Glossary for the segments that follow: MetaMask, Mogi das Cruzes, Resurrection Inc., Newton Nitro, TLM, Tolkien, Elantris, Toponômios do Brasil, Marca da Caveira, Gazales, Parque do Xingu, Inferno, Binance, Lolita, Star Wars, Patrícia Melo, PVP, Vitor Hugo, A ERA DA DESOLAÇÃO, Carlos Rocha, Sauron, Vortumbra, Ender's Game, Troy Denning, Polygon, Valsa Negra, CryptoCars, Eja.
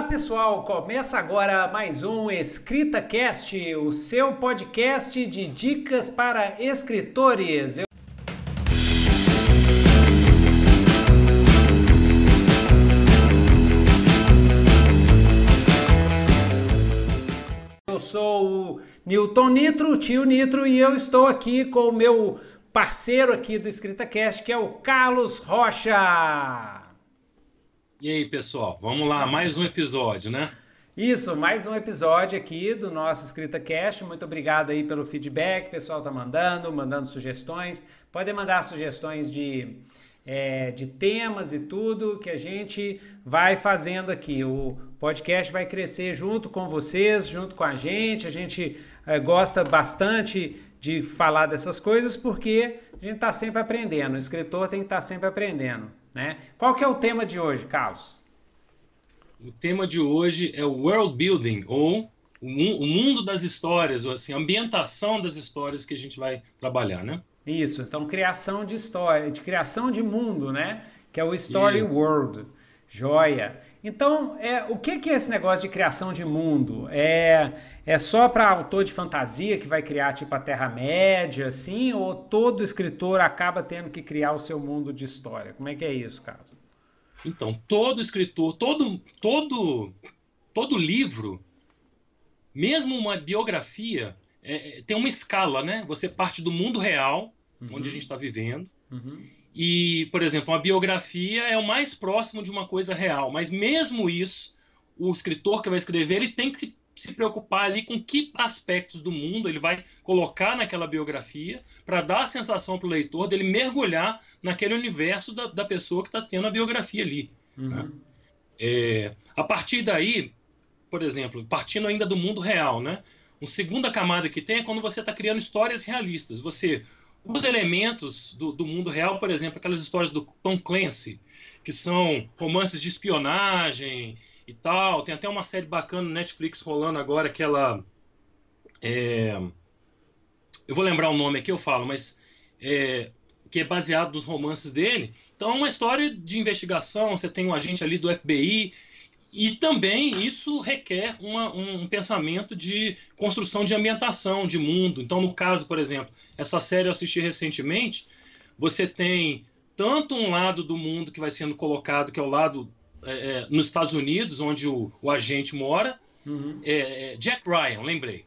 Olá pessoal, começa agora mais um EscritaCast, o seu podcast de dicas para escritores. Eu sou o Newton Nitro, tio Nitro, e eu estou aqui com o meu parceiro aqui do EscritaCast, que é o Carlos Rocha. E aí, pessoal, vamos lá, mais um episódio, né? Isso, mais um episódio aqui do nosso EscritaCast. Muito obrigado aí pelo feedback, o pessoal tá mandando sugestões. Podem mandar sugestões de temas e tudo que a gente vai fazendo aqui. O podcast vai crescer junto com vocês, junto com a gente. A gente gosta bastante de falar dessas coisas porque a gente tá sempre aprendendo. O escritor tem que estar sempre aprendendo. Né? Qual que é o tema de hoje, Carlos? O tema de hoje é o world building, ou o mundo das histórias, ou assim, a ambientação das histórias que a gente vai trabalhar, né? Isso, então criação de história, de criação de mundo, né? Que é o story world, joia. Então, o que é esse negócio de criação de mundo? É só para autor de fantasia que vai criar tipo a Terra-média, assim, ou todo escritor acaba tendo que criar o seu mundo de história? Como é que é isso, Carlos? Então, todo escritor, todo livro, mesmo uma biografia, tem uma escala, né? Você parte do mundo real, onde a gente está vivendo, e, por exemplo, uma biografia é o mais próximo de uma coisa real, mas mesmo isso, o escritor que vai escrever, ele tem que se preocupar ali com que aspectos do mundo ele vai colocar naquela biografia para dar a sensação para o leitor dele mergulhar naquele universo da pessoa que está tendo a biografia ali. Né? A partir daí, por exemplo, partindo ainda do mundo real, né? Uma segunda camada que tem é quando você está criando histórias realistas. Você... Os elementos do mundo real, por exemplo, aquelas histórias do Tom Clancy, que são romances de espionagem e tal. Tem até uma série bacana no Netflix rolando agora, aquela... eu vou lembrar o nome aqui, eu falo, mas... que é baseado nos romances dele. Então é uma história de investigação, você tem um agente ali do FBI... E também isso requer um pensamento de construção de ambientação, de mundo. Então, no caso, por exemplo, essa série eu assisti recentemente, você tem tanto um lado do mundo que vai sendo colocado, que é o lado nos Estados Unidos, onde o agente mora, Jack Ryan, lembrei.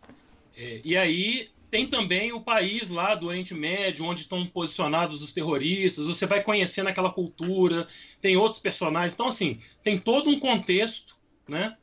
E aí tem também o país lá do Oriente Médio, onde estão posicionados os terroristas, você vai conhecendo aquela cultura, tem outros personagens. Então, assim, tem todo um contexto, né?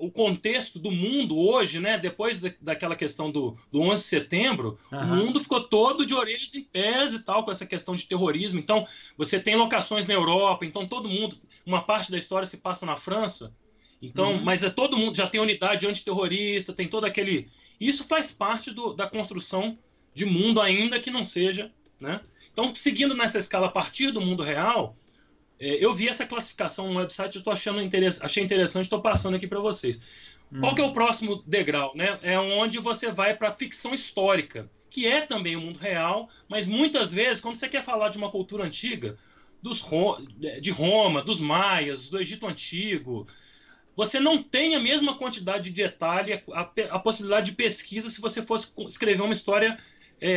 O contexto do mundo hoje, né? Depois daquela questão do 11 de setembro, o mundo ficou todo de orelhas em pés e tal, com essa questão de terrorismo. Então, você tem locações na Europa, então todo mundo, uma parte da história se passa na França, então, mas todo mundo já tem unidade antiterrorista, tem todo aquele... Isso faz parte da construção de mundo, ainda que não seja, né? Então, seguindo nessa escala a partir do mundo real, eu vi essa classificação no website, eu tô achando achei interessante, estou passando aqui para vocês. Qual que é o próximo degrau, né? É onde você vai para a ficção histórica, que é também o mundo real, mas muitas vezes, quando você quer falar de uma cultura antiga, de Roma, dos maias, do Egito Antigo... Você não tem a mesma quantidade de detalhe, a possibilidade de pesquisa se você fosse escrever uma história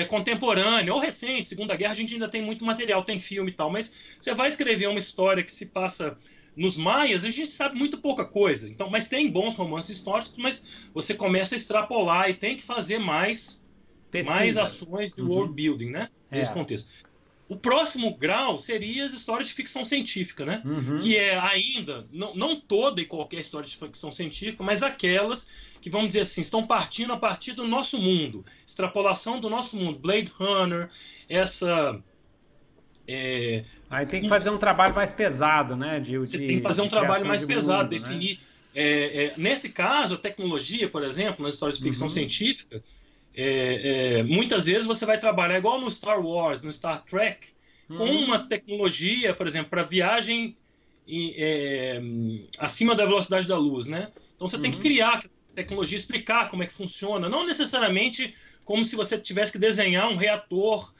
contemporânea ou recente. Segunda Guerra a gente ainda tem muito material, tem filme e tal, mas você vai escrever uma história que se passa nos maias, a gente sabe muito pouca coisa. Então, mas tem bons romances históricos, mas você começa a extrapolar e tem que fazer mais ações de world building, né? Nesse contexto. O próximo grau seria as histórias de ficção científica, né? Que é ainda, não toda e qualquer história de ficção científica, mas aquelas que, vamos dizer assim, estão partindo a partir do nosso mundo, extrapolação do nosso mundo. Blade Runner, essa... Aí tem que fazer um trabalho mais pesado, né? Você tem que fazer um trabalho mais pesado, mundo, definir... Né? Nesse caso, a tecnologia, por exemplo, nas histórias de ficção científica... muitas vezes você vai trabalhar igual no Star Wars, no Star Trek, com uma tecnologia, por exemplo, para viagem acima da velocidade da luz, né? Então você tem que criar tecnologia, explicar como é que funciona, não necessariamente como se você tivesse que desenhar um reator,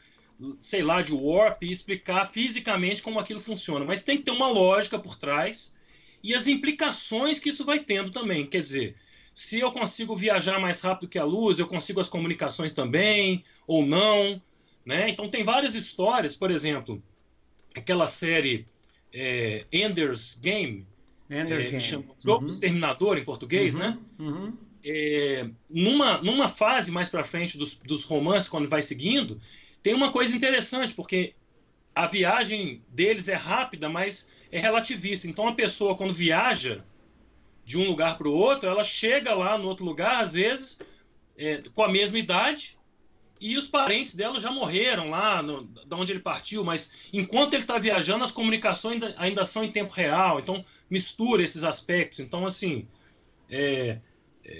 sei lá, de warp e explicar fisicamente como aquilo funciona, mas tem que ter uma lógica por trás e as implicações que isso vai tendo também. Quer dizer, se eu consigo viajar mais rápido que a luz, eu consigo as comunicações também, ou não, né? Então tem várias histórias, por exemplo, aquela série Ender's Game, que chama Jogo do Exterminador em português, né? Numa fase mais pra frente dos romances, quando vai seguindo, tem uma coisa interessante, porque a viagem deles é rápida, mas é relativista. Então a pessoa, quando viaja de um lugar para o outro, ela chega lá no outro lugar, às vezes, com a mesma idade, e os parentes dela já morreram lá, de onde ele partiu, mas enquanto ele está viajando, as comunicações ainda são em tempo real. Então mistura esses aspectos. Então, assim,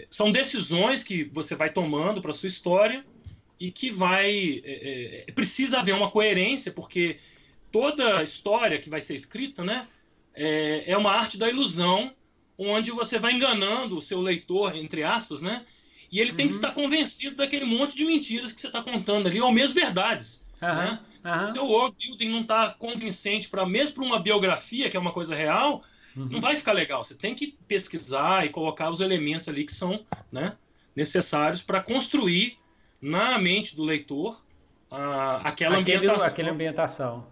são decisões que você vai tomando para sua história e que vai... precisa haver uma coerência, porque toda história que vai ser escrita, né, é uma arte da ilusão, onde você vai enganando o seu leitor, entre aspas, né, e ele tem que estar convencido daquele monte de mentiras que você está contando ali, ou mesmo verdades. Né? Se o seu world building não está convincente, mesmo para uma biografia, que é uma coisa real, não vai ficar legal. Você tem que pesquisar e colocar os elementos ali que são, né, necessários para construir na mente do leitor aquela ambientação.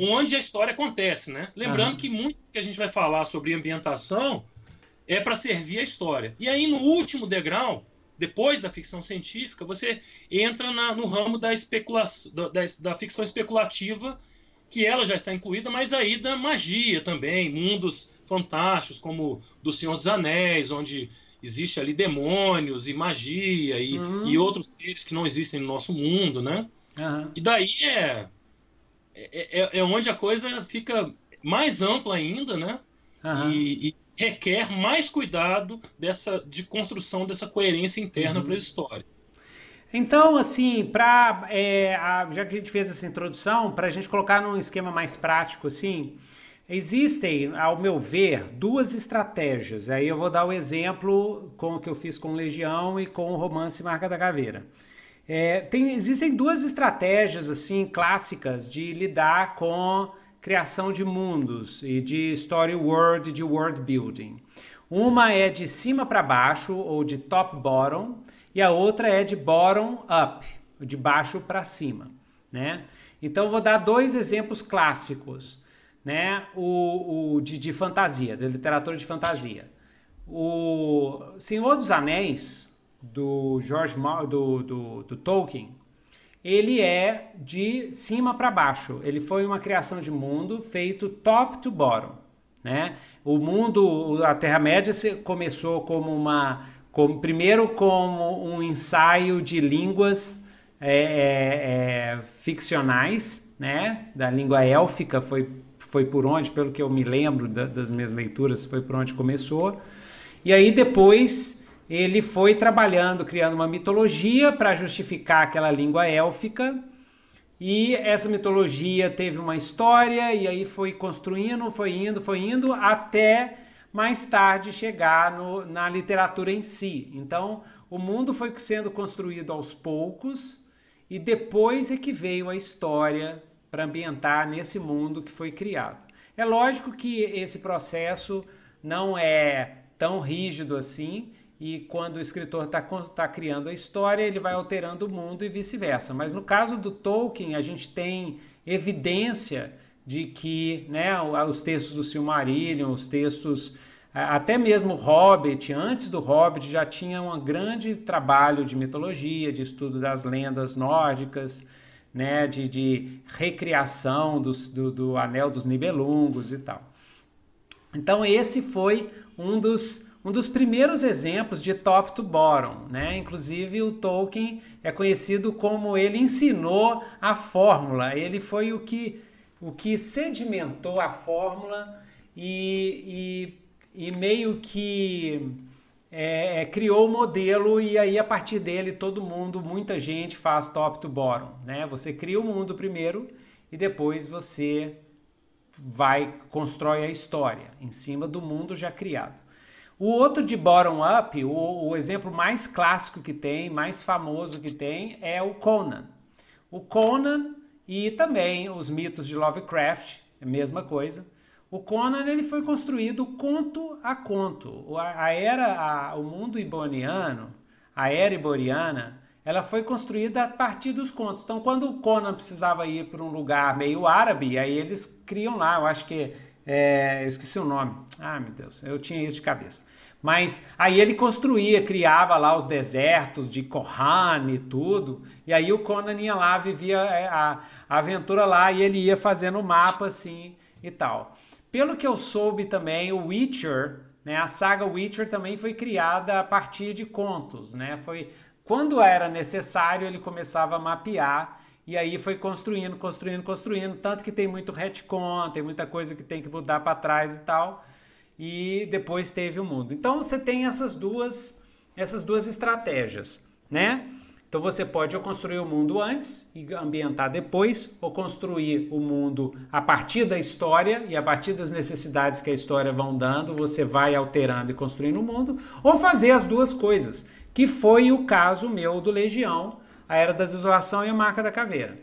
Onde a história acontece, né? Lembrando que muito que a gente vai falar sobre ambientação é para servir a história. E aí, no último degrau, depois da ficção científica, você entra no ramo da especulação, da ficção especulativa, que ela já está incluída, mas aí da magia também, mundos fantásticos, como do Senhor dos Anéis, onde existe ali demônios e magia e outros seres que não existem no nosso mundo, né? E daí é onde a coisa fica mais ampla ainda, né? E requer mais cuidado de construção dessa coerência interna para a história. Então, assim, já que a gente fez essa introdução, para a gente colocar num esquema mais prático, assim, existem, ao meu ver, duas estratégias. Aí eu vou dar o exemplo com o que eu fiz com Legião e com o romance Marca da Caveira. Existem duas estratégias, assim, clássicas de lidar com criação de mundos e de story world, de world building. Uma é de cima para baixo, ou de top-bottom, e a outra é de bottom up, de baixo para cima, né? Então vou dar dois exemplos clássicos, né? De fantasia, de literatura de fantasia. O Senhor dos Anéis, do Tolkien, ele é de cima para baixo. Ele foi uma criação de mundo feito top to bottom, né? O mundo, a Terra-média começou primeiro como um ensaio de línguas ficcionais, né? Da língua élfica, foi por onde, pelo que eu me lembro das minhas leituras, foi por onde começou. E aí depois ele foi trabalhando, criando uma mitologia para justificar aquela língua élfica. E essa mitologia teve uma história, e aí foi construindo, foi indo, até mais tarde chegar na literatura em si. Então, o mundo foi sendo construído aos poucos, e depois é que veio a história para ambientar nesse mundo que foi criado. É lógico que esse processo não é tão rígido assim, e quando o escritor está criando a história, ele vai alterando o mundo e vice-versa. Mas no caso do Tolkien, a gente tem evidência de que, né, os textos do Silmarillion, os textos, até mesmo o Hobbit, antes do Hobbit, já tinha um grande trabalho de mitologia, de estudo das lendas nórdicas, né, de recriação do Anel dos Nibelungos e tal. Então esse foi um dos primeiros exemplos de top to bottom, né? Inclusive o Tolkien é conhecido como ele ensinou a fórmula, ele foi o que sedimentou a fórmula e meio que criou o modelo, e aí a partir dele muita gente faz top to bottom, né? Você cria o mundo primeiro e depois você constrói a história em cima do mundo já criado. O outro de bottom up, o exemplo mais clássico que tem, mais famoso que tem, é o Conan. O Conan e também os mitos de Lovecraft, a mesma coisa. O Conan ele foi construído conto a conto. O mundo iboriano, a era iboriana, ela foi construída a partir dos contos. Então, quando o Conan precisava ir para um lugar meio árabe, aí eles criam lá, eu acho que... eu esqueci o nome. Ah, meu Deus, eu tinha isso de cabeça. Mas aí ele construía, criava lá os desertos de Corran e tudo. E aí o Conan ia lá, vivia a aventura lá e ele ia fazendo o mapa assim e tal. Pelo que eu soube também, o Witcher, né, a saga Witcher também foi criada a partir de contos, né? Foi quando era necessário ele começava a mapear e aí foi construindo, construindo, construindo, tanto que tem muito retcon, tem muita coisa que tem que mudar para trás e tal. E depois teve o mundo. Então você tem essas duas estratégias, né? Então você pode ou construir o mundo antes e ambientar depois, ou construir o mundo a partir da história e a partir das necessidades que a história vão dando, você vai alterando e construindo o mundo, ou fazer as duas coisas, que foi o caso meu do Legião, a Era da Desolação e a Marca da Caveira.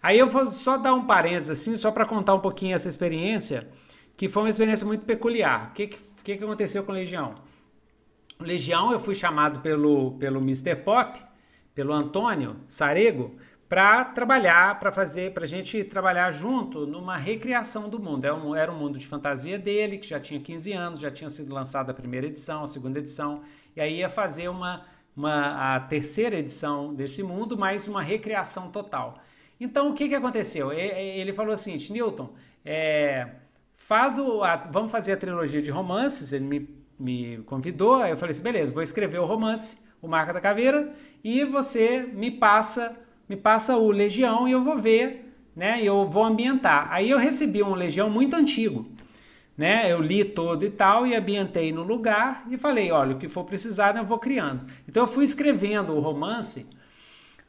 Aí eu vou só dar um parênteses assim, só para contar um pouquinho essa experiência, que foi uma experiência muito peculiar. O que aconteceu com o Legião? O Legião, eu fui chamado pelo Mr. Pop, pelo Antônio Sarego, para trabalhar, para a gente trabalhar junto numa recriação do mundo. Era um mundo de fantasia dele, que já tinha 15 anos, já tinha sido lançada a primeira edição, a segunda edição, e aí ia fazer a terceira edição desse mundo, mais uma recriação total. Então, o que aconteceu? Ele falou assim, Newton, vamos fazer a trilogia de romances, ele me convidou, aí eu falei assim, beleza, vou escrever o romance, o Marca da Caveira, e você me passa o Legião e eu vou ver, né, eu vou ambientar. Aí eu recebi um Legião muito antigo, né, eu li todo e tal, e ambientei no lugar, e falei, olha, o que for precisar eu vou criando. Então eu fui escrevendo o romance,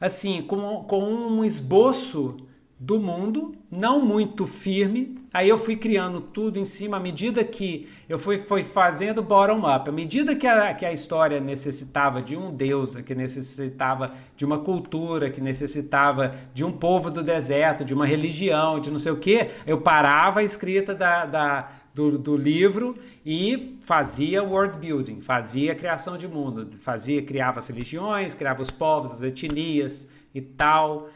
assim, com um esboço do mundo, não muito firme, aí eu fui criando tudo em cima, à medida que eu fui fazendo bottom-up, à medida que a história necessitava de um deus, que necessitava de uma cultura, que necessitava de um povo do deserto, de uma religião, de não sei o quê, eu parava a escrita do livro e fazia world building, fazia criação de mundo, criava as religiões, criava os povos, as etnias e tal...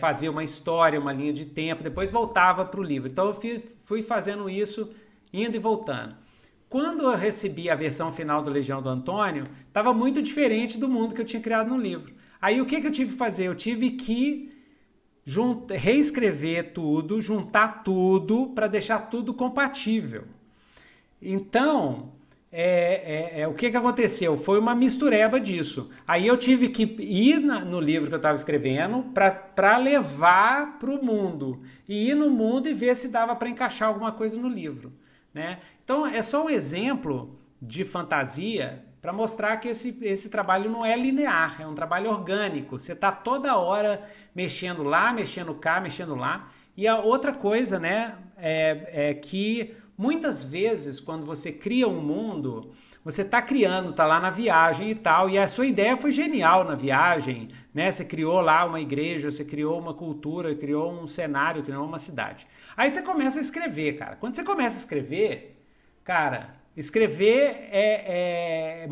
fazia uma história, uma linha de tempo, depois voltava para o livro. Então eu fui fazendo isso, indo e voltando. Quando eu recebi a versão final do Legião do Antônio, estava muito diferente do mundo que eu tinha criado no livro. Aí o que eu tive que fazer? Eu tive que reescrever tudo, juntar tudo, para deixar tudo compatível. Então... o que aconteceu? Foi uma mistureba disso. Aí eu tive que ir no livro que eu estava escrevendo para levar para o mundo. E ir no mundo e ver se dava para encaixar alguma coisa no livro, né? Então é só um exemplo de fantasia para mostrar que esse trabalho não é linear, é um trabalho orgânico. Você está toda hora mexendo lá, mexendo cá, mexendo lá. E a outra coisa, né, é que... muitas vezes, quando você cria um mundo, você está criando, está lá na viagem e tal, e a sua ideia foi genial na viagem, né? Você criou lá uma igreja, você criou uma cultura, criou um cenário, criou uma cidade. Aí você começa a escrever, cara. Quando você começa a escrever, cara, escrever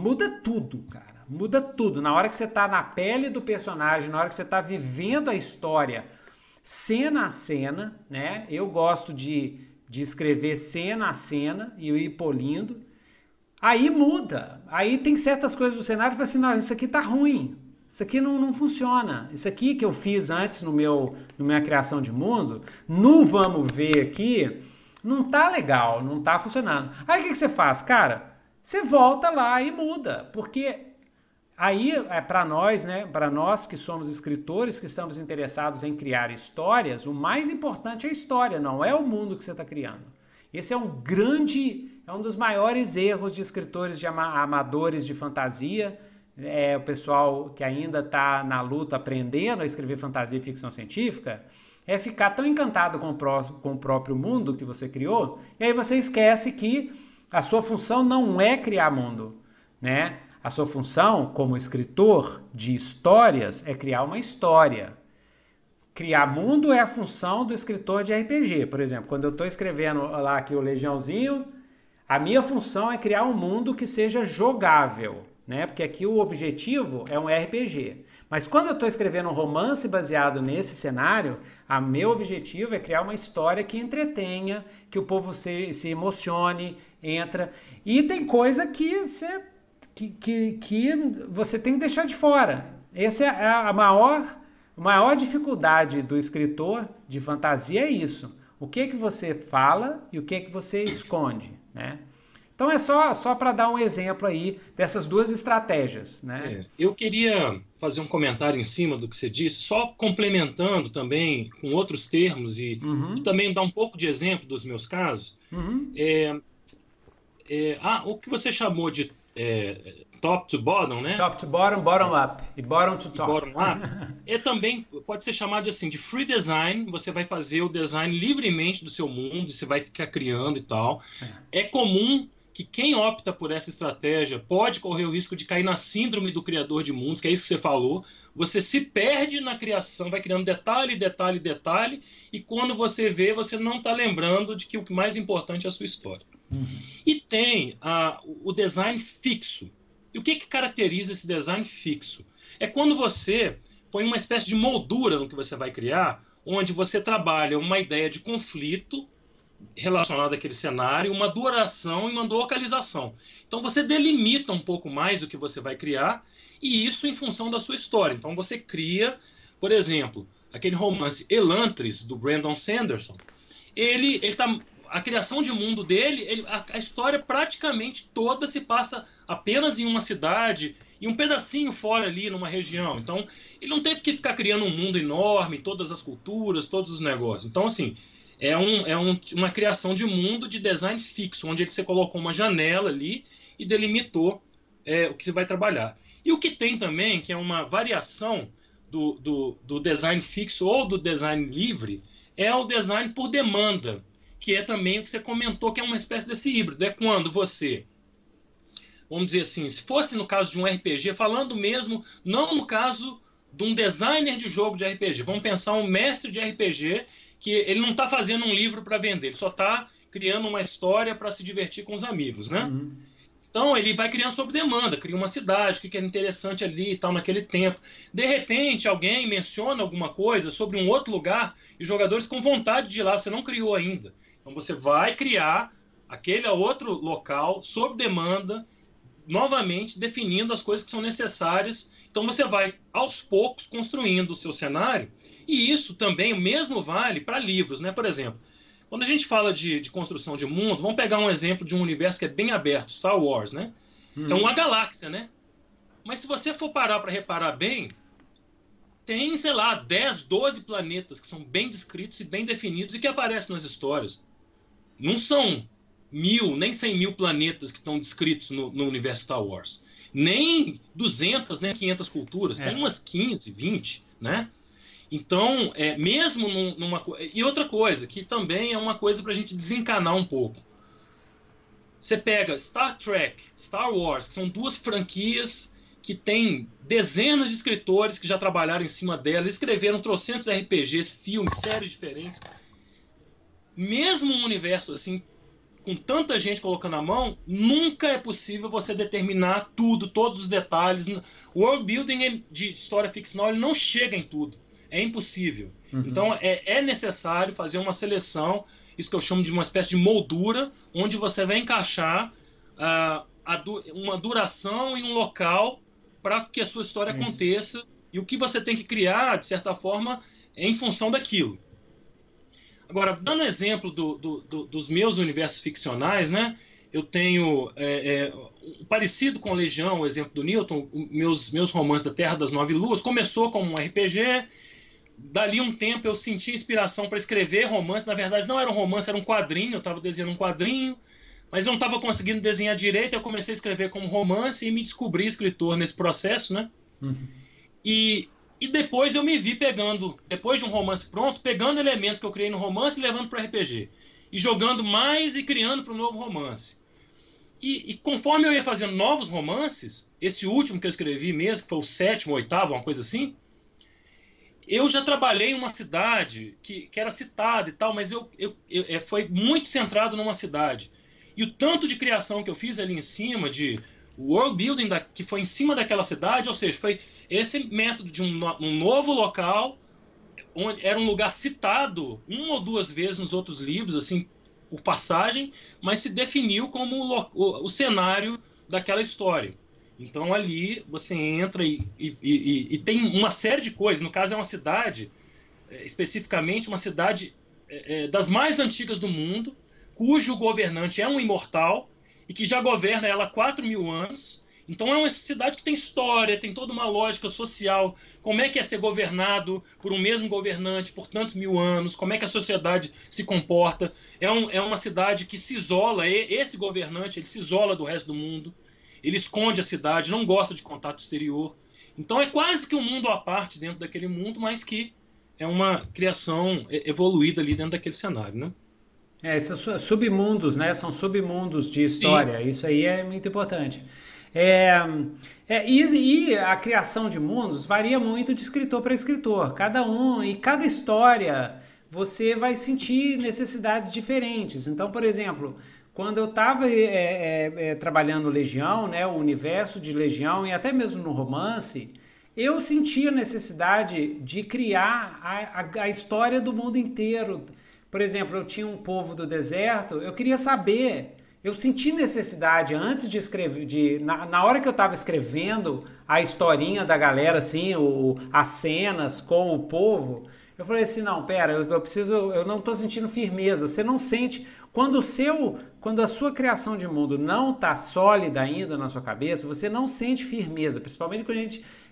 muda tudo, cara. Muda tudo. Na hora que você está na pele do personagem, na hora que você está vivendo a história, cena a cena, né? Eu gosto de escrever cena a cena e ir polindo, aí muda, aí tem certas coisas do cenário que fala assim, não, isso aqui tá ruim, isso aqui não funciona, isso aqui que eu fiz antes na minha criação de mundo, no vamos ver aqui, não tá legal, não tá funcionando. Aí o que você faz, cara? Você volta lá e muda, porque... aí é para nós, né? Para nós que somos escritores, que estamos interessados em criar histórias, o mais importante é a história, não é o mundo que você está criando. Esse é um dos maiores erros de escritores, de amadores de fantasia, o pessoal que ainda está na luta aprendendo a escrever fantasia e ficção científica, é ficar tão encantado com o próprio mundo que você criou, e aí você esquece que a sua função não é criar mundo, né? A sua função como escritor de histórias é criar uma história. criar mundo é a função do escritor de RPG. Por exemplo, quando eu estou escrevendo lá aqui o Legiãozinho, a minha função é criar um mundo que seja jogável, né? Porque aqui o objetivo é um RPG. Mas quando eu estou escrevendo um romance baseado nesse cenário, o meu objetivo é criar uma história que entretenha, que o povo se emocione, entra. E tem coisa que você tem que deixar de fora. Essa é a maior dificuldade do escritor de fantasia, é isso. O que é que você fala e o que é que você esconde, né? Então é só para dar um exemplo aí dessas duas estratégias, né? É, eu queria fazer um comentário em cima do que você disse, só complementando também com outros termos e também dar um pouco de exemplo dos meus casos. O que você chamou de top to bottom, né? Top to bottom, bottom up e bottom to top. Bottom up é também, pode ser chamado assim de free design. Você vai fazer o design livremente do seu mundo, você vai ficar criando e tal. É comum que quem opta por essa estratégia pode correr o risco de cair na síndrome do criador de mundos, que é isso que você falou. Você se perde na criação, vai criando detalhe, detalhe, detalhe, e quando você vê, você não está lembrando de que o mais importante é a sua história. E tem o design fixo. E o que caracteriza esse design fixo? É quando você põe uma espécie de moldura no que você vai criar, onde você trabalha uma ideia de conflito relacionado àquele cenário, uma duração e uma localização. Então você delimita um pouco mais o que você vai criar, e isso em função da sua história. Então você cria, por exemplo, aquele romance Elantris, do Brandon Sanderson. Ele está... A criação de mundo dele, a história praticamente toda se passa apenas em uma cidade e um pedacinho fora ali, numa região. Então, ele não teve que ficar criando um mundo enorme, todas as culturas, todos os negócios. Então, assim, uma criação de mundo de design fixo, onde você colocou uma janela ali e delimitou o que você vai trabalhar. E o que tem também, que é uma variação do design fixo ou do design livre, é o design por demanda, que é também o que você comentou, que é uma espécie desse híbrido. É quando você, vamos dizer assim, se fosse no caso de um RPG, falando mesmo, não no caso de um designer de jogo de RPG, vamos pensar um mestre de RPG, que ele não está fazendo um livro para vender, ele só está criando uma história para se divertir com os amigos, né? Então ele vai criando sob demanda, cria uma cidade, o que é interessante ali e tal naquele tempo. De repente alguém menciona alguma coisa sobre um outro lugar e os jogadores com vontade de ir lá, você não criou ainda. Então você vai criar aquele outro local sob demanda, novamente definindo as coisas que são necessárias. Então você vai aos poucos construindo o seu cenário, e isso também o mesmo vale para livros, né? Por exemplo, quando a gente fala de construção de mundo, vamos pegar um exemplo de um universo que é bem aberto, Star Wars, né? É uma galáxia, né? Mas se você for parar para reparar bem, tem, sei lá, 10, 12 planetas que são bem descritos e bem definidos e que aparecem nas histórias. Não são 1000, nem 100.000 planetas que estão descritos no universo Star Wars. Nem 200, nem 500 culturas. Tem umas 15, 20, né? Então, mesmo numa... E outra coisa, que também é uma coisa para a gente desencanar um pouco. Você pega Star Trek, Star Wars, que são duas franquias que têm dezenas de escritores que já trabalharam em cima delas, escreveram trocentos RPGs, filmes, séries diferentes. Mesmo um universo assim, com tanta gente colocando a mão, nunca é possível você determinar tudo, todos os detalhes. O world building de história ficcional, ele não chega em tudo. É impossível. Então é necessário fazer uma seleção, isso que eu chamo de uma espécie de moldura, onde você vai encaixar uma duração e um local para que a sua história aconteça, e o que você tem que criar, de certa forma, é em função daquilo. Agora, dando exemplo dos meus universos ficcionais, né? Eu tenho, parecido com a Legião, o exemplo do Newton, meus romances da Terra das Nove Luas, começou como um RPG. Dali um tempo eu senti inspiração para escrever romance. Na verdade não era um romance, era um quadrinho. Eu estava desenhando um quadrinho, mas eu não estava conseguindo desenhar direito. Eu comecei a escrever como romance e me descobri escritor nesse processo, né? E depois eu me vi pegando, depois de um romance pronto, pegando elementos que eu criei no romance e levando para o RPG. E jogando mais e criando para um novo romance. E conforme eu ia fazendo novos romances, esse último que eu escrevi mesmo, que foi o 7º, 8º, uma coisa assim... Eu já trabalhei em uma cidade que era citada e tal, mas eu foi muito centrado numa cidade. E o tanto de criação que eu fiz ali em cima, de world building que foi em cima daquela cidade, ou seja, foi esse método de um novo local, onde era um lugar citado uma ou duas vezes nos outros livros, assim, por passagem, mas se definiu como o cenário daquela história. Então ali você entra e tem uma série de coisas. No caso é uma cidade, especificamente uma cidade das mais antigas do mundo, cujo governante é um imortal e que já governa ela há 4.000 anos. Então é uma cidade que tem história, tem toda uma lógica social, como é que é ser governado por um mesmo governante por tantos mil anos, como é que a sociedade se comporta. É uma cidade que se isola, esse governante ele se isola do resto do mundo, ele esconde a cidade, não gosta de contato exterior. Então é quase que um mundo à parte dentro daquele mundo, mas que é uma criação evoluída ali dentro daquele cenário, né? São submundos, né? São submundos de história. Sim. Isso aí é muito importante. E a criação de mundos varia muito de escritor para escritor. Cada história você vai sentir necessidades diferentes. Então, por exemplo, quando eu estava trabalhando Legião, né, o universo de Legião e até mesmo no romance, eu sentia necessidade de criar a história do mundo inteiro. Por exemplo, eu tinha um povo do deserto, eu queria saber, eu senti necessidade antes de escrever, na hora que eu estava escrevendo a historinha da galera, assim, as cenas com o povo, eu falei assim, não, pera, eu não estou sentindo firmeza. Você não sente, quando a sua criação de mundo não está sólida ainda na sua cabeça, você não sente firmeza, principalmente quando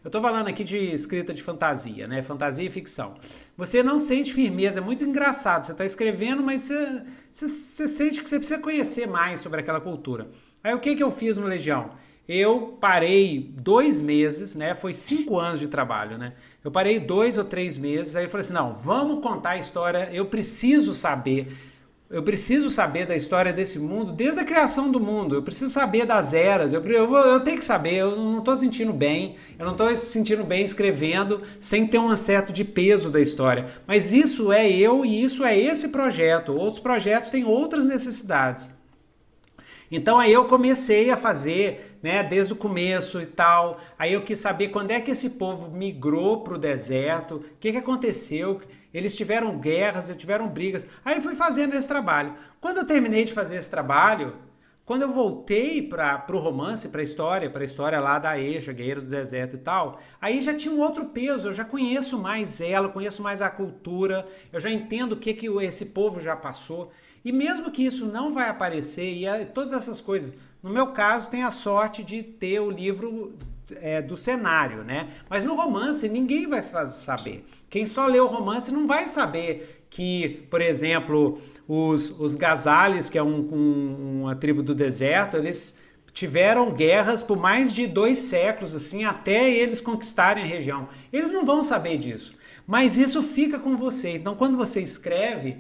eu estou falando aqui de escrita de fantasia, né, fantasia e ficção, você não sente firmeza, é muito engraçado, você está escrevendo, mas você sente que você precisa conhecer mais sobre aquela cultura. Aí o que eu fiz no Legião? Eu parei 2 meses, né? Foi 5 anos de trabalho, né? Eu parei 2 ou 3 meses, aí eu falei assim, não, vamos contar a história, eu preciso saber da história desse mundo, desde a criação do mundo, eu preciso saber das eras, eu tenho que saber, eu não estou sentindo bem escrevendo sem ter um certo de peso da história, mas isso é eu e isso é esse projeto, outros projetos têm outras necessidades. Então aí eu comecei a fazer, né, desde o começo e tal, aí eu quis saber quando é que esse povo migrou para o deserto, o que aconteceu, eles tiveram guerras, eles tiveram brigas, aí eu fui fazendo esse trabalho. Quando eu terminei de fazer esse trabalho, quando eu voltei para o romance, para a história lá da Eja, guerreira do deserto e tal, aí já tinha um outro peso, eu já conheço mais ela, conheço mais a cultura, eu já entendo o que esse povo já passou. E mesmo que isso não vai aparecer, e todas essas coisas, no meu caso, tem a sorte de ter o livro do cenário, né? Mas no romance ninguém vai saber. Quem só lê o romance não vai saber que, por exemplo, os Gazales, que é uma tribo do deserto, eles tiveram guerras por mais de 2 séculos, assim, até eles conquistarem a região. Eles não vão saber disso. Mas isso fica com você. Então, quando você escreve,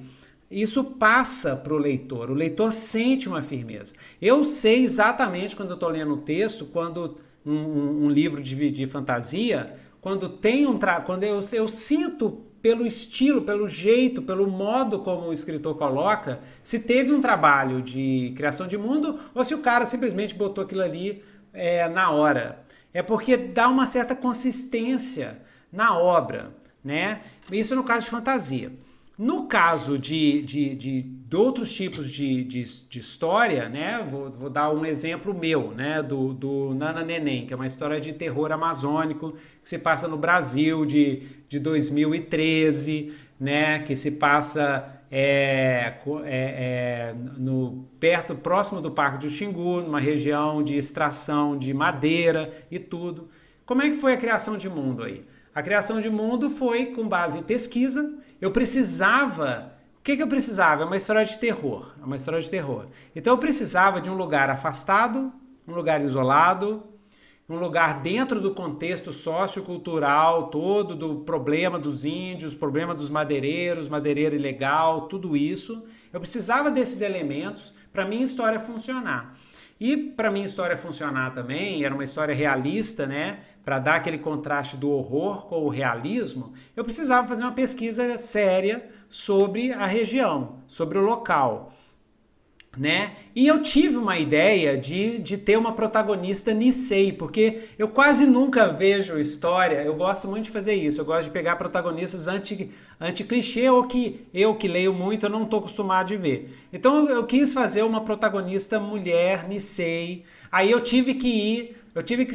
isso passa para o leitor sente uma firmeza. Eu sei exatamente quando eu estou lendo um texto, quando um livro de fantasia, quando eu sinto pelo estilo, pelo jeito, pelo modo como o escritor coloca, se teve um trabalho de criação de mundo ou se o cara simplesmente botou aquilo ali na hora. É porque dá uma certa consistência na obra, né? Isso no caso de fantasia. No caso de outros tipos de história, né? Vou dar um exemplo meu, né? Do Nana Neném, que é uma história de terror amazônico que se passa no Brasil de 2013, né? Que se passa próximo do Parque do Xingu, numa região de extração de madeira e tudo. Como é que foi a criação de mundo aí? A criação de mundo foi com base em pesquisa. O que eu precisava? É uma história de terror. Então eu precisava de um lugar afastado, um lugar isolado, um lugar dentro do contexto sociocultural todo, do problema dos índios, problema dos madeireiros, madeireira ilegal, tudo isso. Eu precisava desses elementos para minha história funcionar. E para minha história funcionar também, era uma história realista, né? Para dar aquele contraste do horror com o realismo, eu precisava fazer uma pesquisa séria sobre a região, sobre o local, né? E eu tive uma ideia de ter uma protagonista Nisei, porque eu quase nunca vejo história, eu gosto muito de fazer isso, eu gosto de pegar protagonistas anti-clichê ou que eu que leio muito, eu não estou acostumado de ver. Então eu quis fazer uma protagonista mulher Nisei, aí eu tive que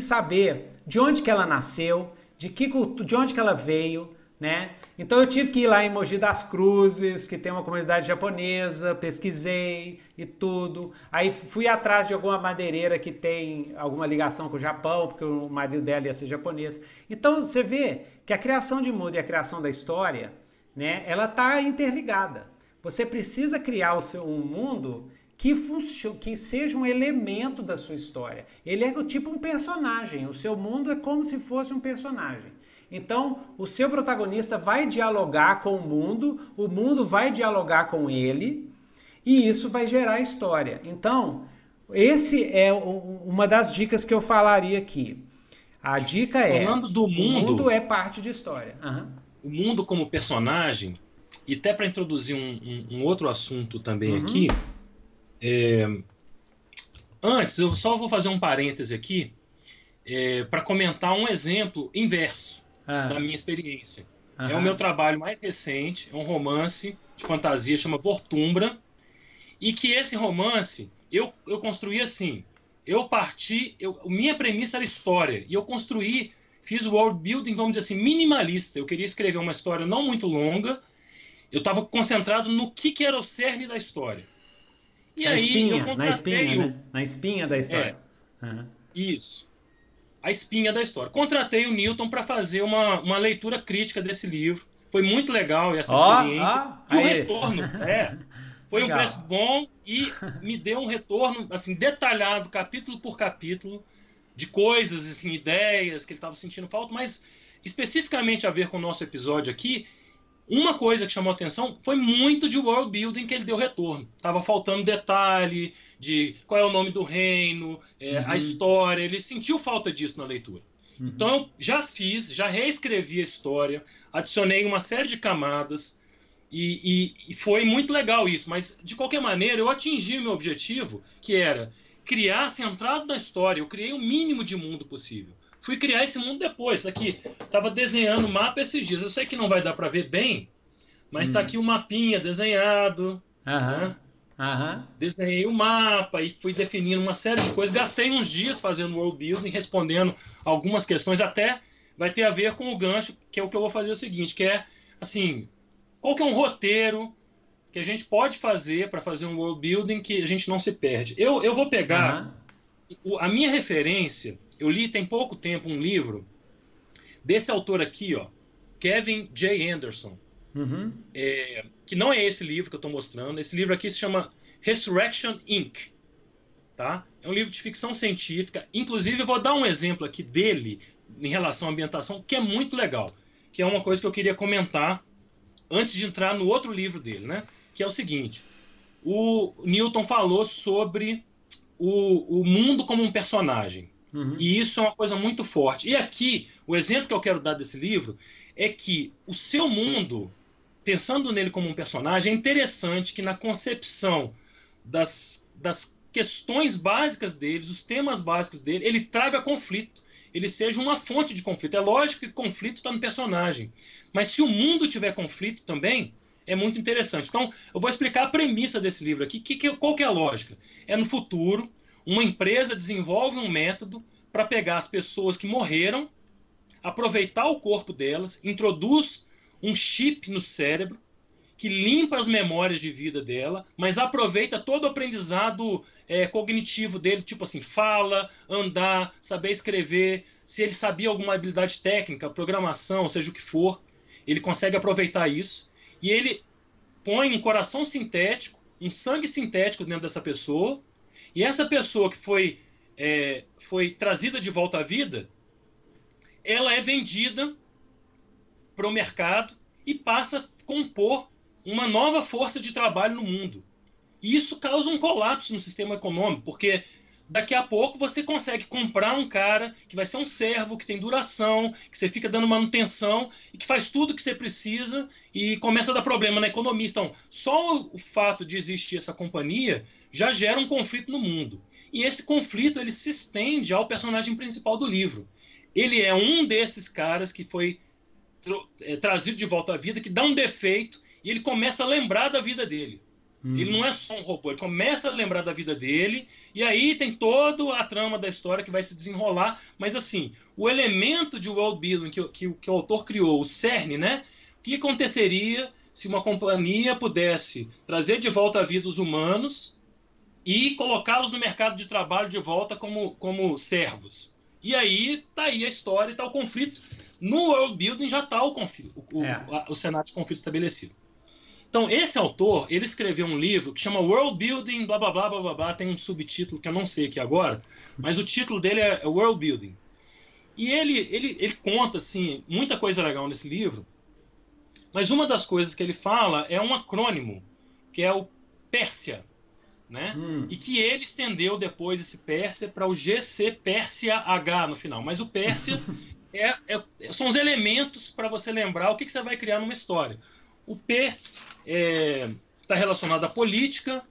saber de onde que ela nasceu, de onde que ela veio, né? Então eu tive que ir lá em Mogi das Cruzes, que tem uma comunidade japonesa, pesquisei e tudo. Aí fui atrás de alguma madeireira que tem alguma ligação com o Japão, porque o marido dela ia ser japonês. Então você vê que a criação de mundo e a criação da história, né, ela está interligada. Você precisa criar um mundo que seja um elemento da sua história. Ele é tipo um personagem, o seu mundo é como se fosse um personagem. Então, o seu protagonista vai dialogar com o mundo vai dialogar com ele, e isso vai gerar história. Então, esse é uma das dicas que eu falaria aqui. A dica é, falando do mundo, o mundo é parte de história. Uhum. O mundo como personagem, e até para introduzir um outro assunto também, uhum, aqui, antes, eu só vou fazer um parêntese aqui, para comentar um exemplo inverso da minha experiência. Uhum. É o meu trabalho mais recente, é um romance de fantasia, chama Vortumbra, e que esse romance eu construí assim, minha premissa era história, e eu construí, fiz o world building, vamos dizer assim, minimalista. Eu queria escrever uma história não muito longa, eu estava concentrado no que era o cerne da história. E na, aí, espinha, eu na espinha, né? Na espinha da história. Uhum. Isso. A espinha da história. Contratei o Newton para fazer uma leitura crítica desse livro. Foi muito legal essa experiência. E o retorno, foi legal. Um preço bom e me deu um retorno assim, detalhado, capítulo por capítulo, de coisas, assim, ideias que ele estava sentindo falta, mas especificamente a ver com o nosso episódio aqui, uma coisa que chamou atenção foi muito de world building que ele deu retorno. Tava faltando detalhe de qual é o nome do reino, a história. Ele sentiu falta disso na leitura. Uhum. Então eu já reescrevi a história, adicionei uma série de camadas e foi muito legal isso. Mas, de qualquer maneira, eu atingi o meu objetivo, que era criar centrado na história. Eu criei o mínimo de mundo possível. Fui criar esse mundo depois. Aqui, estava desenhando o mapa esses dias. Eu sei que não vai dar para ver bem, mas está aqui o mapinha desenhado. Né? Desenhei o mapa e fui definindo uma série de coisas. Gastei uns dias fazendo world building, respondendo algumas questões. Até vai ter a ver com o gancho, que é o que eu vou fazer o seguinte, que é, assim, qual que é um roteiro que a gente pode fazer para fazer um world building que a gente não se perde. Eu vou pegar a minha referência. Eu li tem pouco tempo um livro desse autor aqui, ó, Kevin J. Anderson, que não é esse livro que eu estou mostrando. Esse livro aqui se chama Resurrection, Inc. Tá? É um livro de ficção científica. Inclusive, eu vou dar um exemplo aqui dele em relação à ambientação, que é muito legal, que é uma coisa que eu queria comentar antes de entrar no outro livro dele, né? Que é o seguinte, o Newton falou sobre o mundo como um personagem. Uhum. E isso é uma coisa muito forte. E aqui, o exemplo que eu quero dar desse livro é que o seu mundo, pensando nele como um personagem, é interessante que na concepção das questões básicas deles, os temas básicos dele, ele traga conflito, ele seja uma fonte de conflito. É lógico que conflito está no personagem, mas se o mundo tiver conflito também, é muito interessante. Então, eu vou explicar a premissa desse livro aqui. Qual que é a lógica? É no futuro. Uma empresa desenvolve um método para pegar as pessoas que morreram, aproveitar o corpo delas, introduz um chip no cérebro que limpa as memórias de vida dela, mas aproveita todo o aprendizado cognitivo dele, tipo assim, fala, andar, saber escrever, se ele sabia alguma habilidade técnica, programação, seja o que for, ele consegue aproveitar isso e ele põe um coração sintético, um sangue sintético dentro dessa pessoa. E essa pessoa que foi trazida de volta à vida, ela é vendida para o mercado e passa a compor uma nova força de trabalho no mundo. E isso causa um colapso no sistema econômico, porque daqui a pouco você consegue comprar um cara que vai ser um servo, que tem duração, que você fica dando manutenção e que faz tudo que você precisa e começa a dar problema na economia. Então, só o fato de existir essa companhia já gera um conflito no mundo. E esse conflito ele se estende ao personagem principal do livro. Ele é um desses caras que foi trazido de volta à vida, que dá um defeito e ele começa a lembrar da vida dele. Ele não é só um robô, ele começa a lembrar da vida dele, e aí tem toda a trama da história que vai se desenrolar, mas assim, o elemento de world building que o autor criou, o cerne, né? O que aconteceria se uma companhia pudesse trazer de volta à vida os humanos e colocá-los no mercado de trabalho de volta como servos? E aí tá aí a história, tá o conflito. No world building já tá o cenário de conflito estabelecido. Então, esse autor, ele escreveu um livro que chama World Building, blá, blá, blá, blá, blá, blá, tem um subtítulo que eu não sei aqui agora, mas o título dele é World Building. E ele conta, assim, muita coisa legal nesse livro, mas uma das coisas que ele fala é um acrônimo, que é o Pérsia, né? E que ele estendeu depois esse Pérsia para o GC Pérsia H no final, mas o Pérsia são os elementos para você lembrar o que você vai criar numa história. O P está relacionado à política,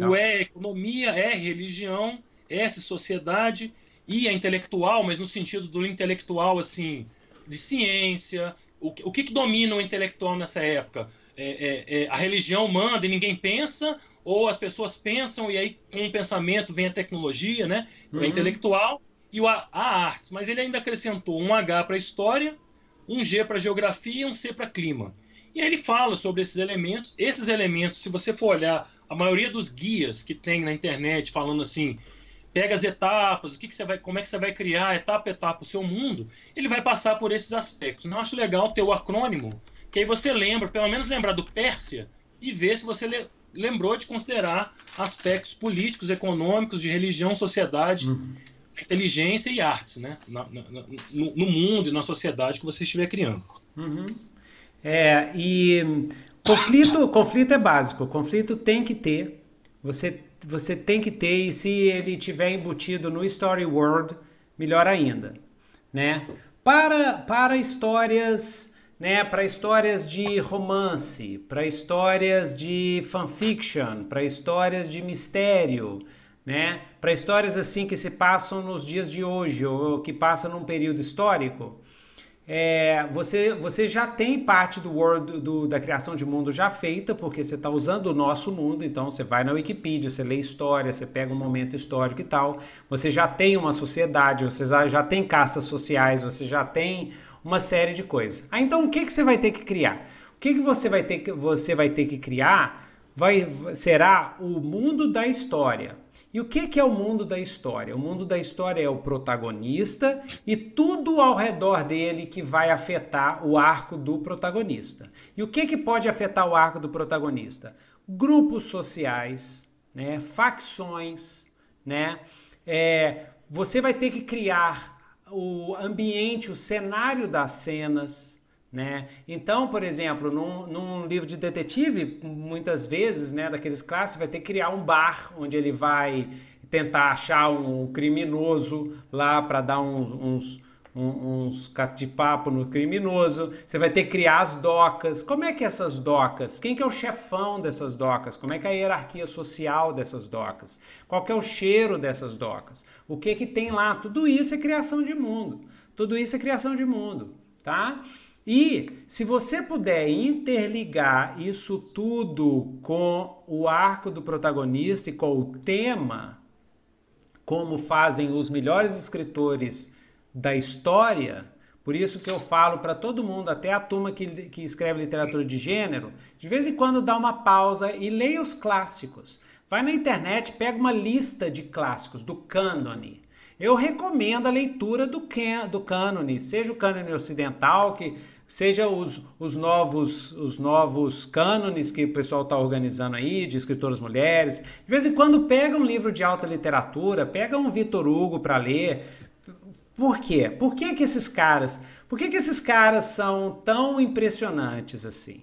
o E é economia, R é religião, S é sociedade, I é intelectual, mas no sentido do intelectual assim, de ciência. O que domina o intelectual nessa época? A religião manda e ninguém pensa, ou as pessoas pensam e aí com o pensamento vem a tecnologia, né? É intelectual, e o A, a artes. Mas ele ainda acrescentou um H para história, um G para geografia e um C para clima. E aí ele fala sobre esses elementos. Esses elementos, se você for olhar, a maioria dos guias que tem na internet falando assim, pega as etapas, como é que você vai criar etapa a etapa o seu mundo, ele vai passar por esses aspectos. Então, eu acho legal ter o acrônimo, que aí você lembra, pelo menos lembrar do Pérsia, e ver se você lembrou de considerar aspectos políticos, econômicos, de religião, sociedade, inteligência e artes, né? No mundo e na sociedade que você estiver criando. E conflito é básico, conflito tem que ter, você tem que ter, e se ele tiver embutido no story world, melhor ainda, né? Para histórias, né? Para histórias de romance, para histórias de fanfiction, para histórias de mistério, né? Para histórias assim que se passam nos dias de hoje ou que passam num período histórico. Você já tem parte do world, da criação de mundo já feita, porque você está usando o nosso mundo, então você vai na Wikipedia, você lê história, você pega um momento histórico e tal, você já tem uma sociedade, você já tem castas sociais, você já tem uma série de coisas. Ah, então o que, que você vai ter que criar? O que, que você vai ter que criar será o mundo da história. E o que é o mundo da história? O mundo da história é o protagonista e tudo ao redor dele que vai afetar o arco do protagonista. E o que pode afetar o arco do protagonista? Grupos sociais, né? Facções, né? Você vai ter que criar o ambiente, o cenário das cenas, né? Então, por exemplo, num livro de detetive, muitas vezes, né, daqueles clássicos, vai ter que criar um bar onde ele vai tentar achar um criminoso lá para dar uns cate-papo no criminoso. Você vai ter que criar as docas. Como é que essas docas? Quem que é o chefão dessas docas? Como é que é a hierarquia social dessas docas? Qual que é o cheiro dessas docas? O que tem lá? Tudo isso é criação de mundo. Tudo isso é criação de mundo, tá? E se você puder interligar isso tudo com o arco do protagonista e com o tema, como fazem os melhores escritores da história, por isso que eu falo para todo mundo, até a turma que escreve literatura de gênero, de vez em quando dá uma pausa e leia os clássicos. Vai na internet, pega uma lista de clássicos do cânone. Eu recomendo a leitura do cânone, seja o cânone ocidental, que seja os novos cânones que o pessoal está organizando aí, de escritoras mulheres. De vez em quando pega um livro de alta literatura, pega um Vitor Hugo para ler. Por quê? Por que esses caras são tão impressionantes assim?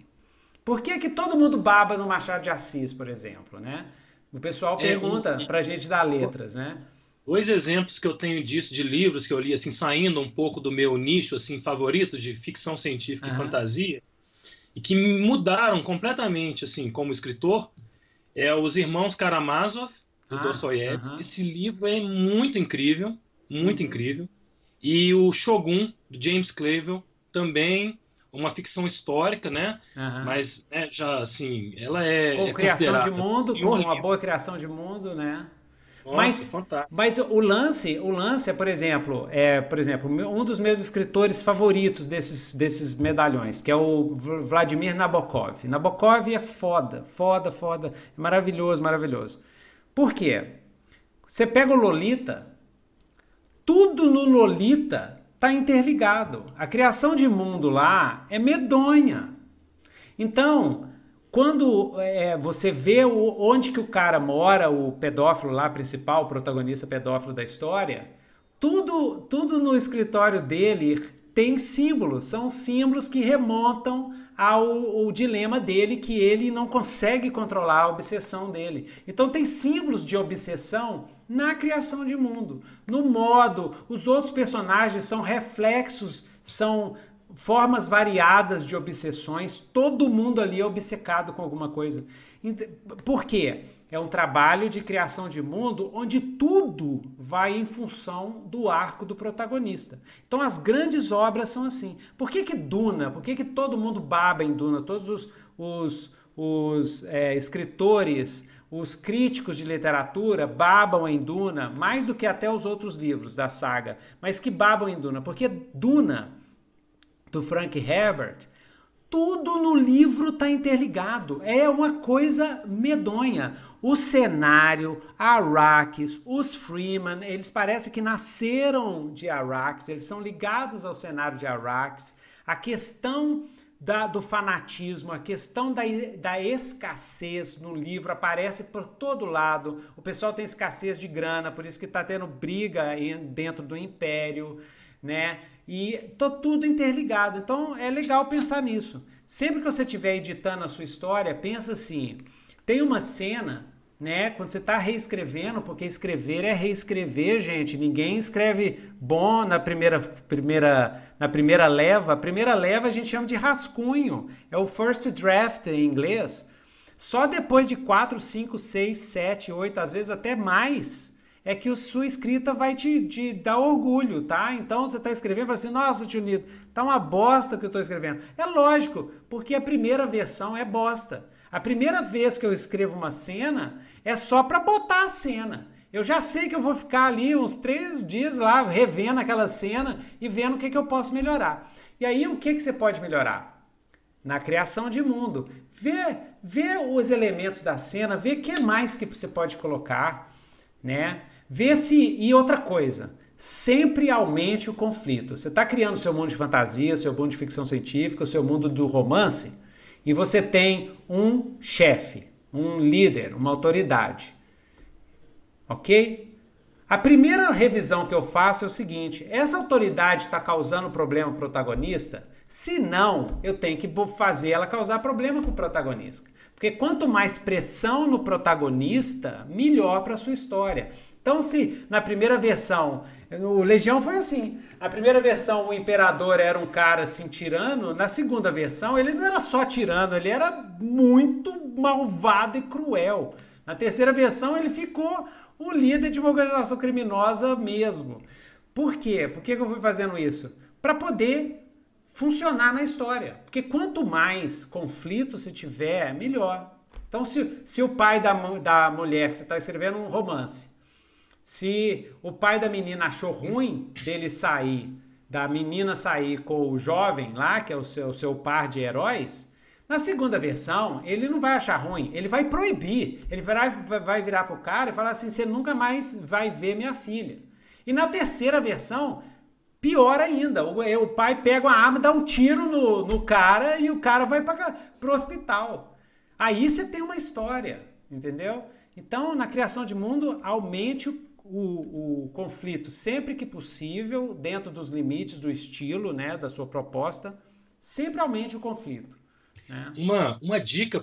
Por que que todo mundo baba no Machado de Assis, por exemplo, né? O pessoal pergunta pra gente dar letras, né? Dois exemplos que eu tenho disso, de livros que eu li, assim, saindo um pouco do meu nicho assim, favorito de ficção científica e fantasia, e que me mudaram completamente assim, como escritor, é Os Irmãos Karamazov, do Dostoiévski. Esse livro é muito incrível, muito incrível. E o Shogun, do James Clavell, também uma ficção histórica, né? Mas né, já assim, ela é. Com criação de mundo, com uma boa criação de mundo, né? Nossa, mas o lance é, por exemplo, um dos meus escritores favoritos desses medalhões, que é o Vladimir Nabokov. Nabokov é foda, é maravilhoso. Por quê? Você pega o Lolita, tudo no Lolita tá interligado. A criação de mundo lá é medonha. Então, quando você vê onde que o cara mora, o pedófilo lá principal, o protagonista pedófilo da história, tudo no escritório dele tem símbolos, são símbolos que remontam ao dilema dele, que ele não consegue controlar a obsessão dele. Então tem símbolos de obsessão na criação de mundo, no modo, os outros personagens são reflexos, são formas variadas de obsessões, todo mundo ali é obcecado com alguma coisa. Por quê? É um trabalho de criação de mundo onde tudo vai em função do arco do protagonista. Então as grandes obras são assim. Por que Duna? Por que todo mundo baba em Duna? Todos os escritores, os críticos de literatura babam em Duna, mais do que até os outros livros da saga, mas que babam em Duna. Porque Duna, do Frank Herbert, tudo no livro está interligado. É uma coisa medonha. O cenário, Arrakis, os Freeman, eles parecem que nasceram de Arrakis, eles são ligados ao cenário de Arrakis. A questão do fanatismo, a questão da escassez no livro aparece por todo lado. O pessoal tem escassez de grana, por isso que está tendo briga dentro do Império, né? E tô tudo interligado, então é legal pensar nisso. Sempre que você estiver editando a sua história, pensa assim, tem uma cena, né, quando você está reescrevendo, porque escrever é reescrever, gente, ninguém escreve bom na primeira leva. A primeira leva a gente chama de rascunho, é o first draft em inglês, só depois de 4, 5, 6, 7, 8, às vezes até mais, é que a sua escrita vai te dar orgulho, tá? Então você tá escrevendo e fala assim, nossa, tio Nito, tá uma bosta que eu tô escrevendo. É lógico, porque a primeira versão é bosta. A primeira vez que eu escrevo uma cena é só para botar a cena. Eu já sei que eu vou ficar ali uns 3 dias lá, revendo aquela cena e vendo o que eu posso melhorar. E aí, o que você pode melhorar? Na criação de mundo. Vê os elementos da cena, vê o que mais que você pode colocar, né? Vê se... E outra coisa, sempre aumente o conflito. Você está criando seu mundo de fantasia, seu mundo de ficção científica, seu mundo do romance, e você tem um chefe, um líder, uma autoridade. Ok? A primeira revisão que eu faço é o seguinte, essa autoridade está causando problema pro protagonista? Se não, eu tenho que fazer ela causar problema pro protagonista. Porque quanto mais pressão no protagonista, melhor para sua história. Então, se na primeira versão, o Legião foi assim, na primeira versão o imperador era um cara assim, tirano, na segunda versão ele não era só tirano, ele era muito malvado e cruel. Na terceira versão ele ficou o líder de uma organização criminosa mesmo. Por quê? Por que eu fui fazendo isso? Para poder funcionar na história. Porque quanto mais conflito se tiver, melhor. Então, se o pai da mulher, que você está escrevendo um romance, se o pai da menina achou ruim dele sair, da menina sair com o jovem lá, que é o seu par de heróis, na segunda versão ele não vai achar ruim, ele vai proibir, ele vai virar pro cara e falar assim, você nunca mais vai ver minha filha. E na terceira versão, pior ainda, o pai pega uma arma, dá um tiro no cara e o cara vai pro hospital. Aí você tem uma história, entendeu? Então, na criação de mundo, aumente o conflito sempre que possível, dentro dos limites do estilo, né, da sua proposta, sempre aumente o conflito, né? Uma dica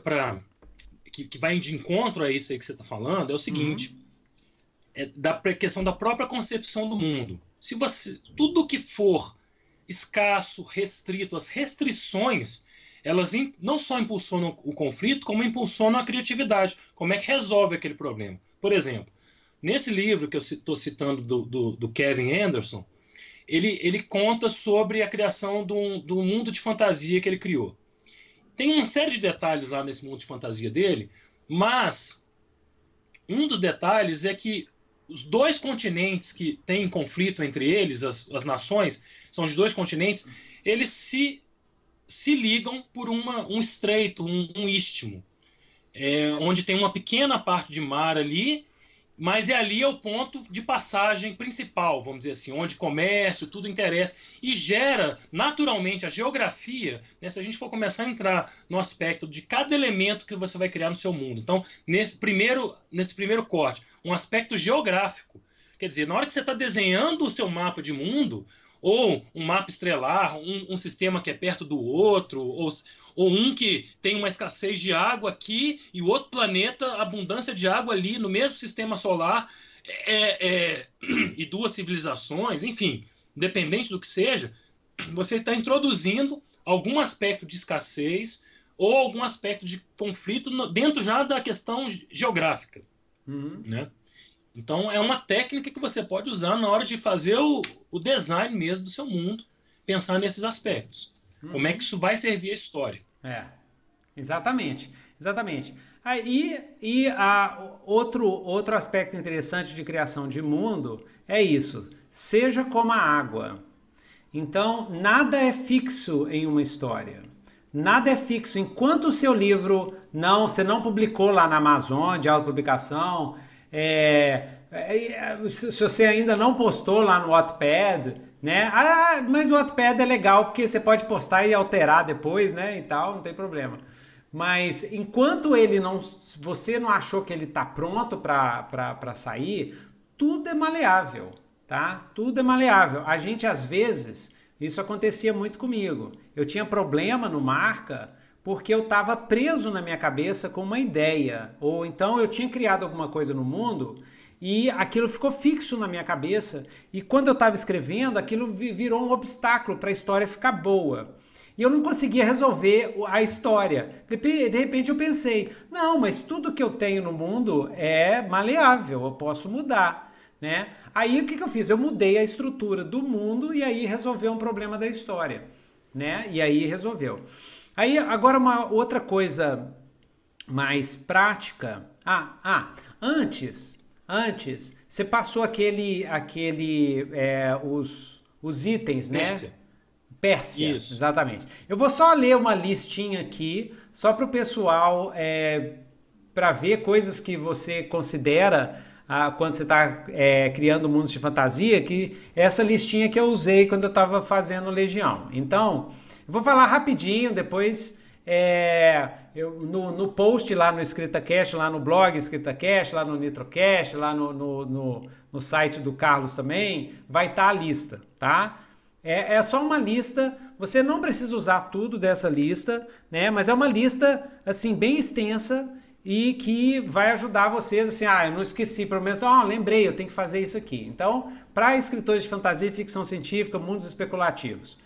que vai de encontro a isso aí que você está falando é o seguinte, da questão da própria concepção do mundo. Se você, tudo que for escasso, restrito, as restrições, elas não só impulsionam o conflito, como impulsionam a criatividade. Como é que resolve aquele problema? Por exemplo, nesse livro que eu estou citando do Kevin Anderson, ele conta sobre a criação do mundo de fantasia que ele criou. Tem uma série de detalhes lá nesse mundo de fantasia dele, mas um dos detalhes é que os dois continentes que têm conflito entre eles, as nações, são de dois continentes, eles se ligam por um estreito, um istmo, onde tem uma pequena parte de mar ali, mas ali é o ponto de passagem principal, vamos dizer assim, onde comércio, tudo interessa, e gera naturalmente a geografia, né, se a gente for começar a entrar no aspecto de cada elemento que você vai criar no seu mundo. Então, nesse primeiro corte, um aspecto geográfico, quer dizer, na hora que você está desenhando o seu mapa de mundo, ou um mapa estrelar, um sistema que é perto do outro, ou um que tem uma escassez de água aqui e o outro planeta, abundância de água ali no mesmo sistema solar, e duas civilizações, enfim, independente do que seja, você está introduzindo algum aspecto de escassez ou algum aspecto de conflito dentro já da questão geográfica. Uhum. Né? Então é uma técnica que você pode usar na hora de fazer o design mesmo do seu mundo, pensar nesses aspectos. Como é que isso vai servir a história? É, exatamente, exatamente. Aí, outro aspecto interessante de criação de mundo é isso, seja como a água. Então, nada é fixo em uma história, nada é fixo. Enquanto o seu livro, você não publicou lá na Amazon, de autopublicação, se você ainda não postou lá no Wattpad, né? Ah, mas o Wattpad é legal porque você pode postar e alterar depois, né? E tal, não tem problema. Mas enquanto você não achou que ele está pronto para sair, tudo é maleável, tá? Tudo é maleável. A gente às vezes, isso acontecia muito comigo. Eu tinha problema no Marca porque eu estava preso na minha cabeça com uma ideia, ou então eu tinha criado alguma coisa no mundo e aquilo ficou fixo na minha cabeça, e quando eu estava escrevendo, aquilo virou um obstáculo para a história ficar boa. E eu não conseguia resolver a história. De repente eu pensei, não, mas tudo que eu tenho no mundo é maleável, eu posso mudar, né? Aí o que eu fiz? Eu mudei a estrutura do mundo e aí resolveu um problema da história, né? E aí resolveu. Aí agora uma outra coisa mais prática. Antes, você passou os itens, né? Pérsia, isso. Exatamente. Eu vou só ler uma listinha aqui, só para o pessoal, para ver coisas que você considera quando você está criando mundos de fantasia, que essa listinha que eu usei quando eu estava fazendo Legião. Então, eu vou falar rapidinho, depois... no post lá no EscritaCast, lá no blog EscritaCast, lá no NitroCast, lá no site do Carlos também, vai estar a lista, tá? É só uma lista, você não precisa usar tudo dessa lista, né? Mas é uma lista, assim, bem extensa e que vai ajudar vocês, assim, eu não esqueci, pelo menos, lembrei, eu tenho que fazer isso aqui. Então, para escritores de fantasia, ficção científica, mundos especulativos.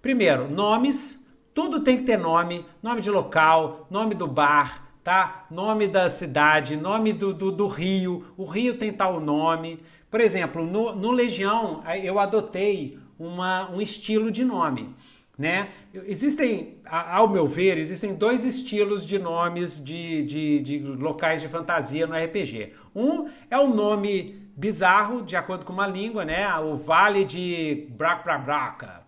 Primeiro, nomes... Tudo tem que ter nome, nome de local, nome do bar, tá? Nome da cidade, nome do rio, o rio tem tal nome. Por exemplo, no Legião eu adotei um estilo de nome, né? Existem, ao meu ver, existem dois estilos de nomes de locais de fantasia no RPG. Um é o nome bizarro, de acordo com uma língua, né? O Vale de Braca.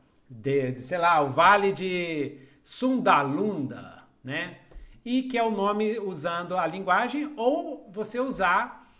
Sei lá, o Vale de Sundalunda, né? E que é o nome usando a linguagem, ou você usar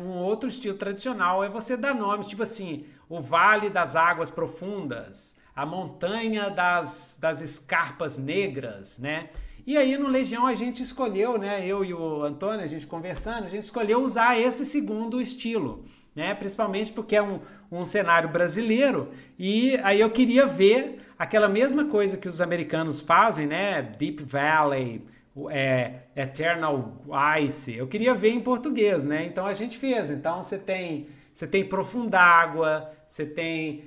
um outro estilo tradicional, é você dar nomes, tipo assim, o Vale das Águas Profundas, a Montanha das Escarpas Negras, né? E aí no Legião a gente escolheu, né? Eu e o Antônio, a gente conversando, a gente escolheu usar esse segundo estilo, né? Principalmente porque é um cenário brasileiro, e aí eu queria ver aquela mesma coisa que os americanos fazem, né? Deep Valley, Eternal Ice, eu queria ver em português, né? Então a gente fez. Então você tem Profundágua, você tem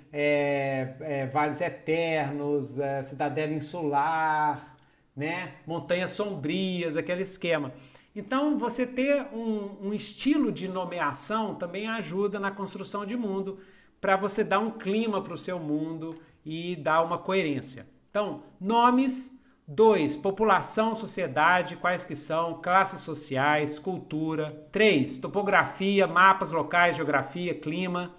Vales Eternos, Cidadela Insular, né? Montanhas Sombrias, aquele esquema. Então você ter um estilo de nomeação também ajuda na construção de mundo, para você dar um clima para o seu mundo e dar uma coerência. Então, nomes. 2. População, sociedade, quais que são, classes sociais, cultura. 3. Topografia, mapas locais, geografia, clima.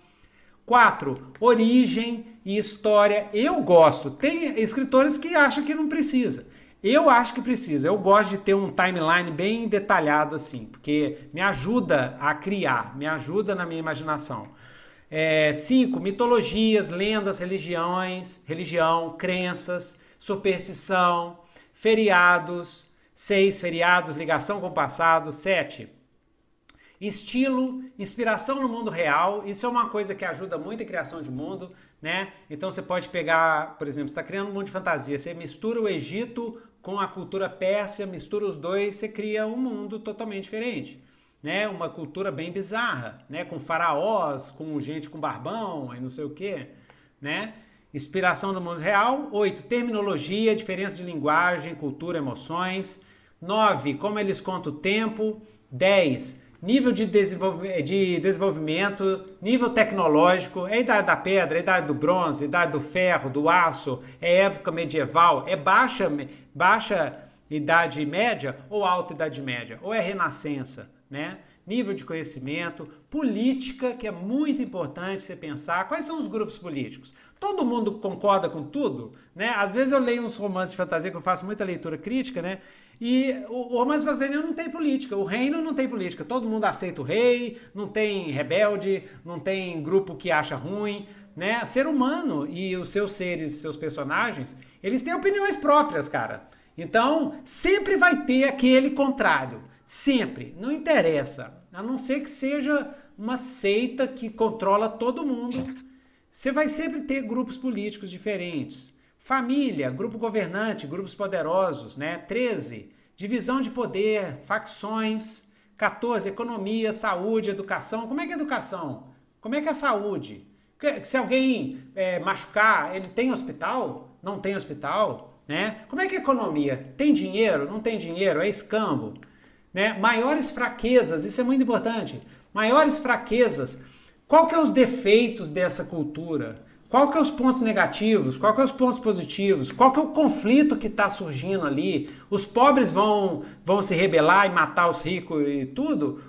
4. Origem e história. Eu gosto. Tem escritores que acham que não precisa. Eu acho que precisa. Eu gosto de ter um timeline bem detalhado assim, porque me ajuda a criar, me ajuda na minha imaginação. 5. Mitologias, lendas, religião, crenças, superstição, feriados. 6. Feriados, ligação com o passado. 7. Estilo, inspiração no mundo real. Isso é uma coisa que ajuda muito a criação de mundo, né? Então você pode pegar, por exemplo, você está criando um mundo de fantasia, você mistura o Egito com a cultura persa, mistura os dois, você cria um mundo totalmente diferente, né? Uma cultura bem bizarra, né? Com faraós, com gente com barbão e não sei o quê, né? Inspiração no mundo real. 8. Terminologia, diferença de linguagem, cultura, emoções. 9. Como eles contam o tempo. 10. Nível de desenvolvimento, nível tecnológico. É a idade da pedra, é a idade do bronze, é a idade do ferro, do aço, é época medieval, é baixa idade média ou alta idade média, ou é renascença, né? Nível de conhecimento, política, que é muito importante você pensar. Quais são os grupos políticos? Todo mundo concorda com tudo, né? Às vezes eu leio uns romances de fantasia, que eu faço muita leitura crítica, né? E o romance de fantasia não tem política, o reino não tem política. Todo mundo aceita o rei, não tem rebelde, não tem grupo que acha ruim, né? Ser humano e os seus seres, seus personagens, eles têm opiniões próprias, cara. Então, sempre vai ter aquele contrário. Sempre, não interessa, a não ser que seja uma seita que controla todo mundo, você vai sempre ter grupos políticos diferentes. Família, grupo governante, grupos poderosos, né? 13, divisão de poder, facções. 14, economia, saúde, educação. Como é que é a educação? Como é que é a saúde? Se alguém machucar, ele tem hospital? Não tem hospital, né? Como é que é a economia? Tem dinheiro? Não tem dinheiro? É escambo. Né? Maiores fraquezas, isso é muito importante. Maiores fraquezas, qual que é os defeitos dessa cultura? Qual que é os pontos negativos? Qual que é os pontos positivos? Qual que é o conflito que está surgindo ali? Os pobres vão se rebelar e matar os ricos e tudo?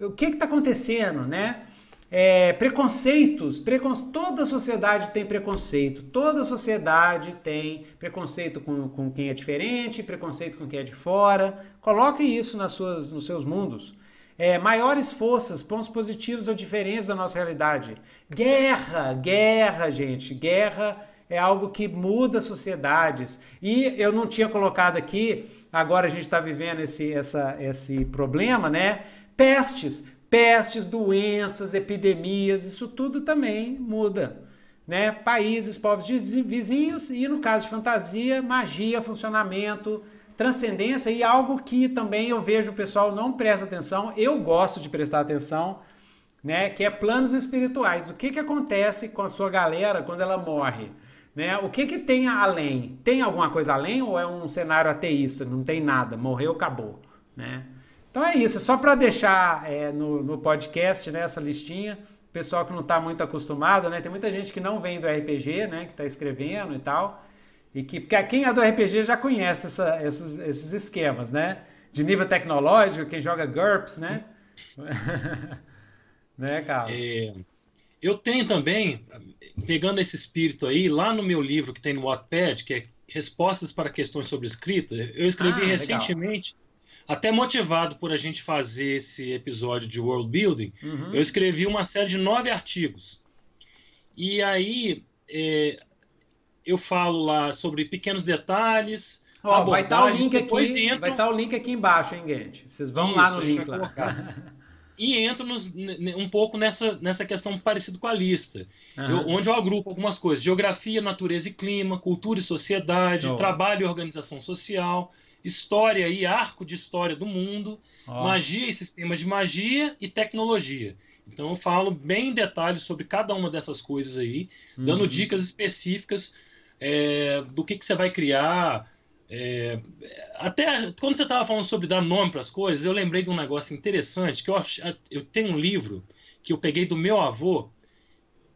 O que está acontecendo, né? Toda sociedade tem preconceito, toda sociedade tem preconceito com quem é diferente, preconceito com quem é de fora. Coloque isso nos seus mundos. Maiores forças, pontos positivos ou diferentes da nossa realidade. Guerra, gente, guerra é algo que muda as sociedades. E eu não tinha colocado aqui, agora a gente está vivendo esse problema, né? Pestes, doenças, epidemias, isso tudo também muda, né? Países, povos vizinhos e, no caso de fantasia, magia, funcionamento, transcendência e algo que também eu vejo o pessoal não presta atenção, eu gosto de prestar atenção, né? Que é planos espirituais. O que acontece com a sua galera quando ela morre? Né? O que tem além? Tem alguma coisa além ou é um cenário ateísta? Não tem nada, morreu, acabou, né? Então é isso, só para deixar no podcast, né, essa listinha, o pessoal que não está muito acostumado, né, tem muita gente que não vem do RPG, né, que está escrevendo e tal, e que, porque quem é do RPG já conhece esses esquemas, né, de nível tecnológico, quem joga GURPS, né, né, Carlos? Eu tenho também, pegando esse espírito aí, lá no meu livro que tem no Wattpad, que é Respostas para Questões sobre Escrita, eu escrevi recentemente... Legal. Até motivado por a gente fazer esse episódio de World Building, eu escrevi uma série de 9 artigos. E aí eu falo lá sobre pequenos detalhes, abordagens, vai estar o link aqui embaixo, hein, gente? Vocês vão lá no link. Lá. e entro um pouco nessa questão parecida com a lista, onde eu agrupo algumas coisas: geografia, natureza e clima, cultura e sociedade, trabalho e organização social, história e arco de história do mundo, magia e sistemas de magia e tecnologia. Então eu falo bem em detalhe sobre cada uma dessas coisas aí, dando dicas específicas do que você vai criar. Até quando você estava falando sobre dar nome para as coisas, eu lembrei de um negócio interessante, que eu tenho um livro que eu peguei do meu avô,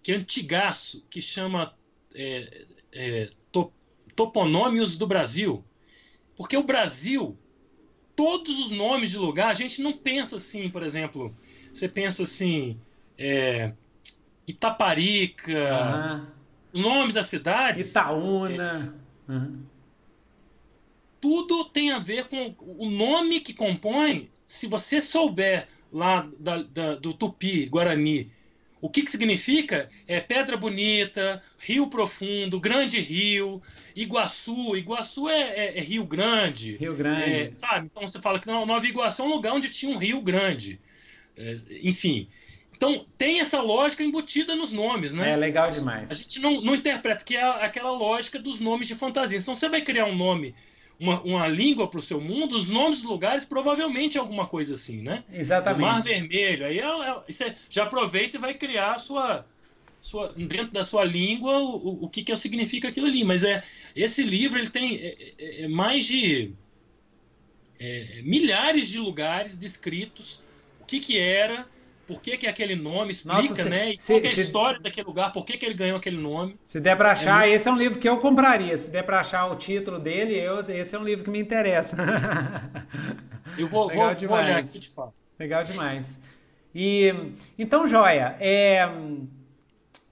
que é antigaço, que chama Toponômios do Brasil, porque o Brasil, todos os nomes de lugar, a gente não pensa assim. Por exemplo, você pensa assim, Itaparica, o nome das cidades, Itaúna, tudo tem a ver com o nome que compõe. Se você souber lá do Tupi, Guarani, o que significa é Pedra Bonita, Rio Profundo, Grande Rio, Iguaçu. Iguaçu é Rio Grande. Rio Grande. Sabe? Então você fala que Nova Iguaçu é um lugar onde tinha um rio grande. Enfim. Então tem essa lógica embutida nos nomes, né? É legal demais. A gente não interpreta, que é aquela lógica dos nomes de fantasia. Então você vai criar um nome... Uma língua para o seu mundo, os nomes dos lugares provavelmente é alguma coisa assim, né? Exatamente. O Mar Vermelho, aí você já aproveita e vai criar a sua dentro da sua língua o que significa aquilo ali. Mas esse livro ele tem mais de milhares de lugares descritos, o que era, por que aquele nome explica, né? E qual é a história daquele lugar, por que ele ganhou aquele nome. Se der pra achar, esse é um livro que eu compraria. Se der pra achar o título dele, esse é um livro que me interessa. Eu vou olhar aqui de fato. Legal demais. E, então, joia,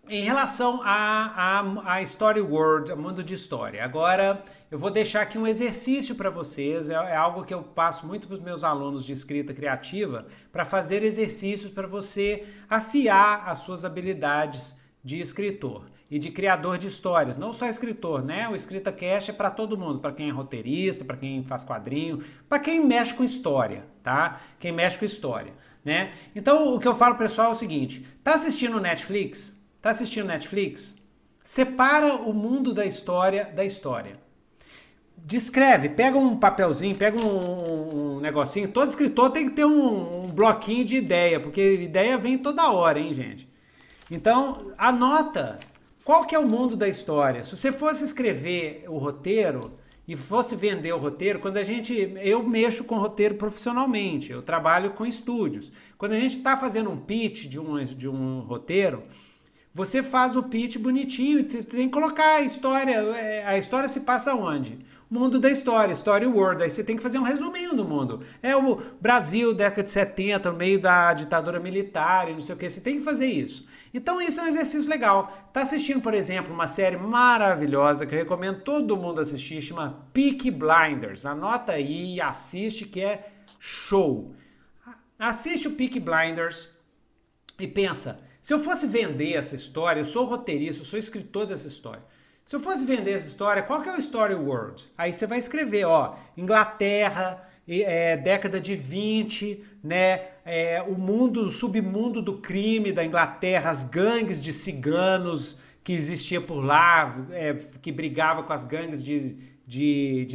em relação a Story World, ao mundo de história, agora eu vou deixar aqui um exercício para vocês, é algo que eu passo muito para os meus alunos de escrita criativa, para fazer exercícios para você afiar as suas habilidades de escritor e de criador de histórias, não só escritor, né? O EscritaCast é para todo mundo, para quem é roteirista, para quem faz quadrinho, para quem mexe com história, tá? Quem mexe com história, né? Então o que eu falo, pessoal, é o seguinte: tá assistindo Netflix? Tá assistindo Netflix? Separa o mundo da história da história. Descreve, pega um papelzinho, pega um negocinho. Todo escritor tem que ter um bloquinho de ideia, porque ideia vem toda hora, hein, gente? Então, anota qual que é o mundo da história. Se você fosse escrever o roteiro e fosse vender o roteiro, eu mexo com roteiro profissionalmente, eu trabalho com estúdios. Quando a gente está fazendo um pitch de um roteiro, você faz o pitch bonitinho e tem que colocar a história. A história se passa onde? O mundo da história, Story World. Aí você tem que fazer um resuminho do mundo. É o Brasil, década de 70, no meio da ditadura militar e não sei o que. Você tem que fazer isso. Então isso é um exercício legal. Tá assistindo, por exemplo, uma série maravilhosa que eu recomendo todo mundo assistir, chama Peaky Blinders. Anota aí e assiste, que é show. Assiste o Peaky Blinders e pensa... Se eu fosse vender essa história, eu sou roteirista, eu sou escritor dessa história. Se eu fosse vender essa história, qual que é o Story World? Aí você vai escrever, ó, Inglaterra, década de 20, né? O submundo do crime da Inglaterra, as gangues de ciganos que existia por lá, que brigava com as gangues de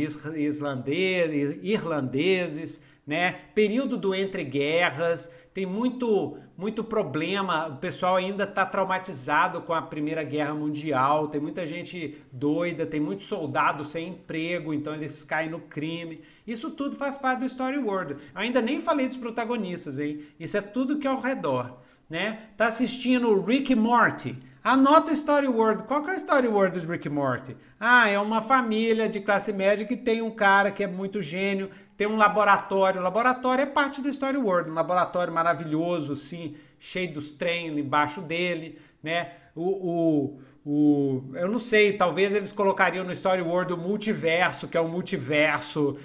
irlandeses, né? Período do entreguerras. Tem muito problema, o pessoal ainda está traumatizado com a Primeira Guerra Mundial, tem muita gente doida, tem muito soldado sem emprego, então eles caem no crime. Isso tudo faz parte do Story World. Eu ainda nem falei dos protagonistas, hein? Isso é tudo que é ao redor, né? Tá assistindo Rick e Morty? Anota o Story World. Qual que é o Story World do Rick e Morty? Ah, é uma família de classe média que tem um cara que é muito gênio, tem um laboratório. O laboratório é parte do Story World. Um laboratório maravilhoso, sim, cheio dos trens embaixo dele, né? Eu não sei, talvez eles colocariam no Story World o multiverso, que é um multiverso.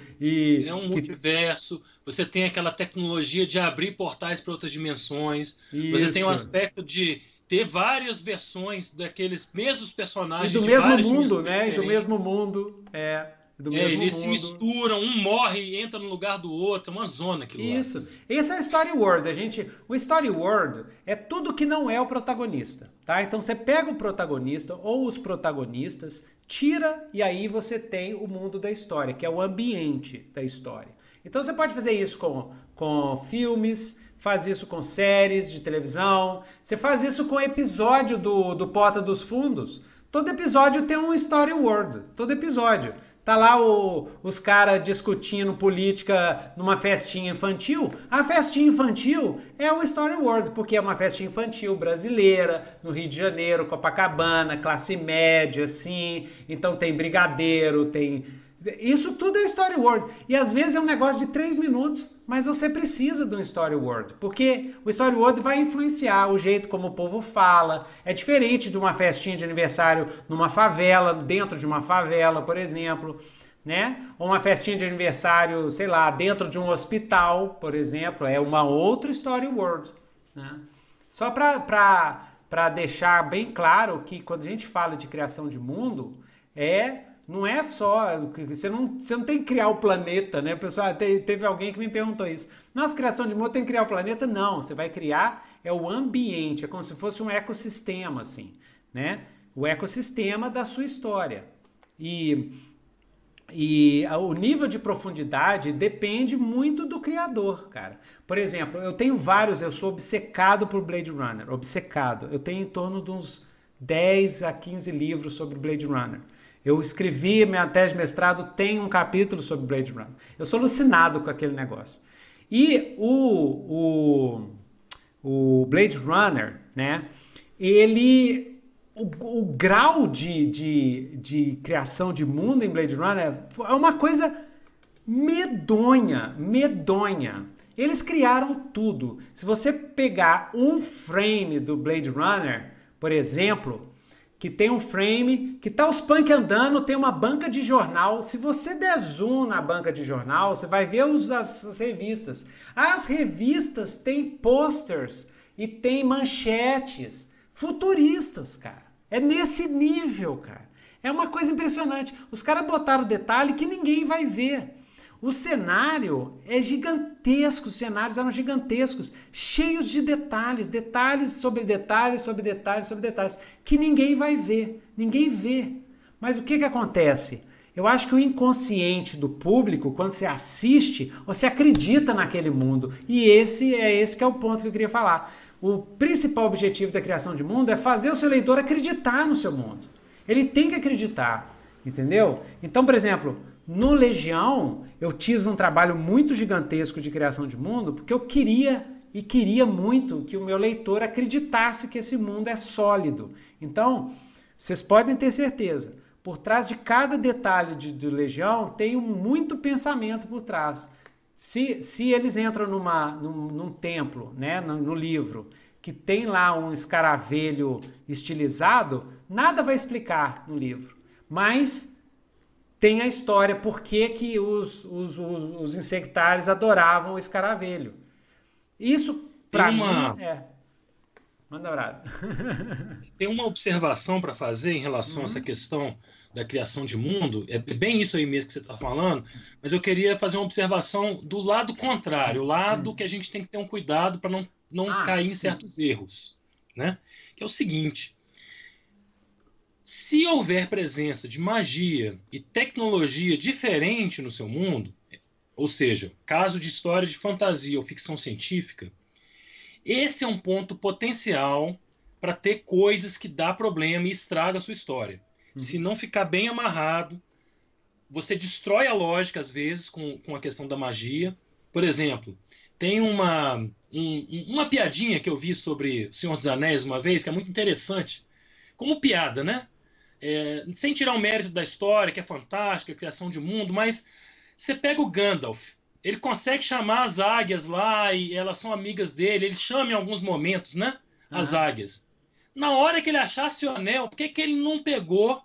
Multiverso, você tem aquela tecnologia de abrir portais para outras dimensões. Isso. Você tem um aspecto de... ter várias versões daqueles mesmos personagens. E do mesmo mundo, né? E do mesmo mundo. do mesmo mundo. Eles se misturam, um morre e entra no lugar do outro, é uma zona aquilo lá. Isso. Esse é o story world. O story world é tudo que não é o protagonista, tá? Então você pega o protagonista ou os protagonistas, tira e aí você tem o mundo da história, que é o ambiente da história. Então você pode fazer isso com filmes, faz isso com séries de televisão, você faz isso com episódio do Porta dos Fundos. Todo episódio tem um story world, todo episódio. Tá lá os caras discutindo política numa festinha infantil. A festinha infantil é o story world, porque é uma festinha infantil brasileira, no Rio de Janeiro, Copacabana, classe média, assim. Então tem brigadeiro, tem... Isso tudo é story world. E às vezes é um negócio de 3 minutos, mas você precisa de um story world. Porque o story world vai influenciar o jeito como o povo fala. É diferente de uma festinha de aniversário numa favela, dentro de uma favela, por exemplo, né? Ou uma festinha de aniversário, sei lá, dentro de um hospital, por exemplo. É uma outra story world, né? Só para deixar bem claro que quando a gente fala de criação de mundo, não é só... Você não tem que criar o planeta, né? Pessoal, teve alguém que me perguntou isso. Nossa, criação de mundo tem que criar o planeta? Não, você vai criar o ambiente, é como se fosse um ecossistema, assim, né? O ecossistema da sua história. E o nível de profundidade depende muito do criador, cara. Por exemplo, eu sou obcecado por Blade Runner, obcecado. Eu tenho em torno de uns 10 a 15 livros sobre Blade Runner. Eu escrevi minha tese de mestrado, tem um capítulo sobre Blade Runner. Eu sou alucinado com aquele negócio. E o Blade Runner, né? O grau de criação de mundo em Blade Runner é uma coisa medonha, medonha. Eles criaram tudo. Se você pegar um frame do Blade Runner, por exemplo... que tem um frame, que tá os punk andando, tem uma banca de jornal. Se você der zoom na banca de jornal, você vai ver as revistas. As revistas têm posters e têm manchetes futuristas, cara. É nesse nível, cara. É uma coisa impressionante. Os caras botaram detalhe que ninguém vai ver. O cenário é gigantesco, os cenários eram gigantescos, cheios de detalhes, detalhes sobre detalhes, sobre detalhes, sobre detalhes, que ninguém vai ver, ninguém vê. Mas o que acontece? Eu acho que o inconsciente do público, quando você assiste, você acredita naquele mundo. E esse que é o ponto que eu queria falar. O principal objetivo da criação de mundo é fazer o seu leitor acreditar no seu mundo. Ele tem que acreditar, entendeu? Então, por exemplo... No Legião, eu tive um trabalho muito gigantesco de criação de mundo, porque eu queria muito que o meu leitor acreditasse que esse mundo é sólido. Então, vocês podem ter certeza, por trás de cada detalhe de Legião, tem muito pensamento por trás. Se eles entram num templo, né, no livro, que tem lá um escaravelho estilizado, nada vai explicar no livro, mas... Tem a história, por que os insectários adoravam o escaravelho. Isso, para mim, Manda brado. Tem uma observação para fazer em relação a essa questão da criação de mundo. É bem isso aí mesmo que você está falando, mas eu queria fazer uma observação do lado contrário, o lado que a gente tem que ter um cuidado para não cair em certos erros, né? Que é o seguinte... Se houver presença de magia e tecnologia diferente no seu mundo, ou seja, caso de histórias de fantasia ou ficção científica, esse é um ponto potencial para ter coisas que dá problema e estraga a sua história. Se não ficar bem amarrado, você destrói a lógica, às vezes, com a questão da magia. Por exemplo, tem uma piadinha que eu vi sobre o Senhor dos Anéis uma vez, que é muito interessante, como piada, né? Sem tirar o mérito da história, que é fantástica, a criação de mundo, mas você pega o Gandalf, ele consegue chamar as águias lá, e elas são amigas dele, ele chama em alguns momentos, né? As águias. Na hora que ele achasse o anel, por que que ele não pegou,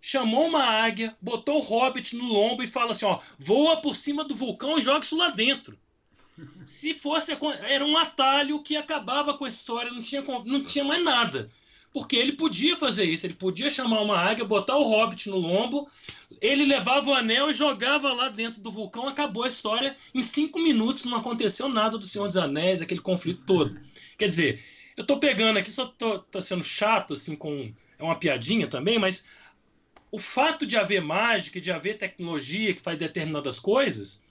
chamou uma águia, botou o hobbit no lombo e fala assim, ó, voa por cima do vulcão e joga isso lá dentro? Era um atalho que acabava com a história, não tinha mais nada. porque ele podia fazer isso, ele podia chamar uma águia, botar o Hobbit no lombo, ele levava o anel e jogava lá dentro do vulcão, acabou a história, em 5 minutos não aconteceu nada do Senhor dos Anéis, aquele conflito todo. Quer dizer, eu tô pegando aqui, só tô sendo chato, assim, com é uma piadinha também, mas o fato de haver mágica, de haver tecnologia que faz determinadas coisas,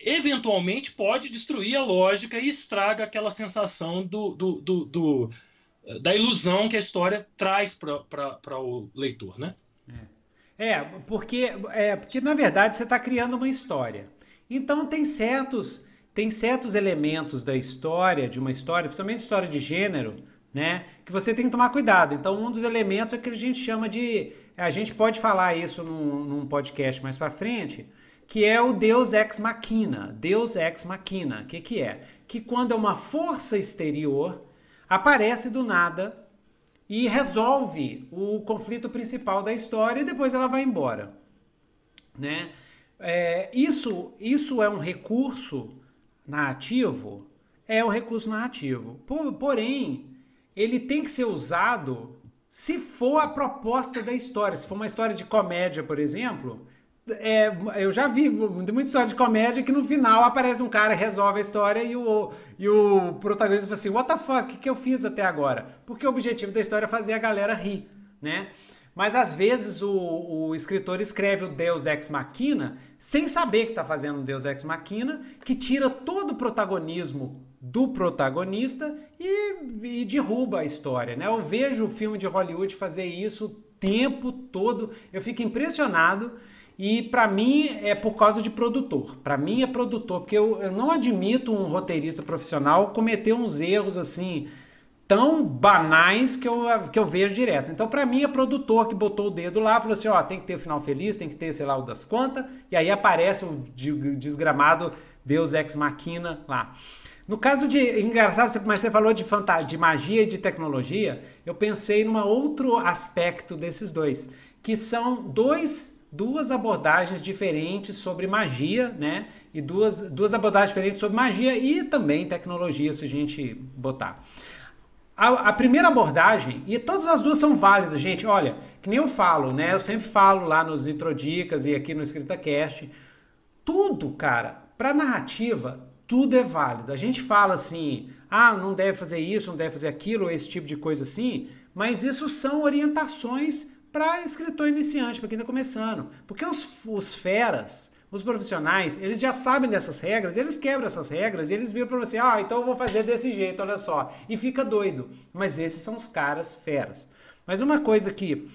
eventualmente pode destruir a lógica e estraga aquela sensação da ilusão que a história traz para o leitor, né? Porque na verdade você está criando uma história. Então tem certos elementos da história, de uma história, principalmente história de gênero, né, que você tem que tomar cuidado. Então um dos elementos é que a gente chama de... A gente pode falar isso num podcast mais para frente, que é o Deus Ex Machina. Deus Ex Machina, o que é? Que quando é uma força exterior, aparece do nada e resolve o conflito principal da história e depois ela vai embora, né? Isso é um recurso narrativo? É um recurso narrativo. Porém, ele tem que ser usado se for a proposta da história. Se for uma história de comédia, por exemplo, eu já vi muita história de comédia que no final aparece um cara, resolve a história e o protagonista fala assim, what the fuck, o que eu fiz até agora? Porque o objetivo da história é fazer a galera rir, né? Mas às vezes o escritor escreve o Deus Ex Machina sem saber que está fazendo um Deus Ex Machina, que tira todo o protagonismo do protagonista e derruba a história, né? Eu vejo o filme de Hollywood fazer isso o tempo todo, eu fico impressionado. E para mim é por causa de produtor. Para mim é produtor, porque eu não admito um roteirista profissional cometer uns erros assim tão banais que eu vejo direto. Então para mim é produtor que botou o dedo lá, falou assim, ó, tem que ter o final feliz, tem que ter sei lá o das quantas, e aí aparece o desgramado Deus Ex Machina lá. No caso de... Engraçado, mas você falou de magia e de tecnologia, eu pensei num outro aspecto desses dois, que são duas abordagens diferentes sobre magia, né? E duas abordagens diferentes sobre magia e também tecnologia, se a gente botar. A primeira abordagem, e todas as duas são válidas, gente, olha, que nem eu falo, né? Eu sempre falo lá nos Nitrodicas e aqui no EscritaCast, tudo, cara, pra narrativa, tudo é válido. A gente fala assim, ah, não deve fazer isso, não deve fazer aquilo, esse tipo de coisa assim, mas isso são orientações para escritor iniciante, para quem está começando. Porque os feras, os profissionais, eles já sabem dessas regras, eles quebram essas regras e eles viram para você, ah, então eu vou fazer desse jeito, olha só. E fica doido. Mas esses são os caras feras. Mas uma coisa que...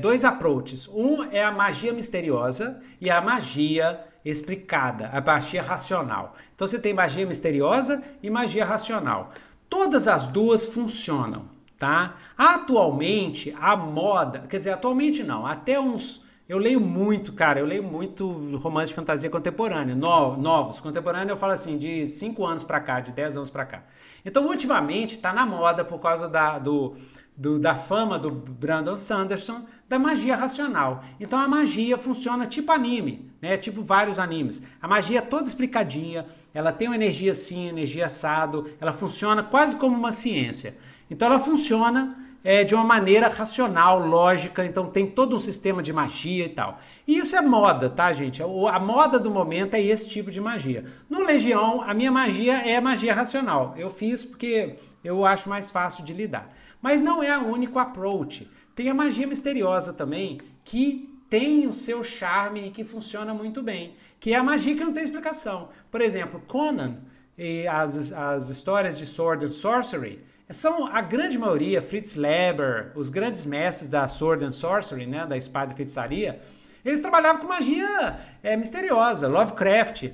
dois approaches. Um é a magia misteriosa e a magia explicada, a magia racional. Então você tem magia misteriosa e magia racional. Todas as duas funcionam. Tá? Atualmente, a moda... Quer dizer, atualmente não. Até uns... Eu leio muito, cara. Eu leio muito romance de fantasia contemporânea. Novos. Contemporâneo, eu falo assim, de 5 anos pra cá, de 10 anos pra cá. Então, ultimamente, tá na moda, por causa da fama do Brandon Sanderson, da magia racional. Então, a magia funciona tipo anime, né? Tipo vários animes. A magia é toda explicadinha. Ela tem uma energia assim, energia assado. Ela funciona quase como uma ciência. Então ela funciona de uma maneira racional, lógica, então tem todo um sistema de magia e tal. E isso é moda, tá, gente? A moda do momento é esse tipo de magia. No Legião, a minha magia é magia racional. Eu fiz porque eu acho mais fácil de lidar. Mas não é o único approach. Tem a magia misteriosa também, que tem o seu charme e que funciona muito bem. Que é a magia que não tem explicação. Por exemplo, Conan e as histórias de Sword and Sorcery... São a grande maioria, Fritz Leiber, os grandes mestres da Sword and Sorcery, né, da espada e feitiçaria, eles trabalhavam com magia misteriosa, Lovecraft.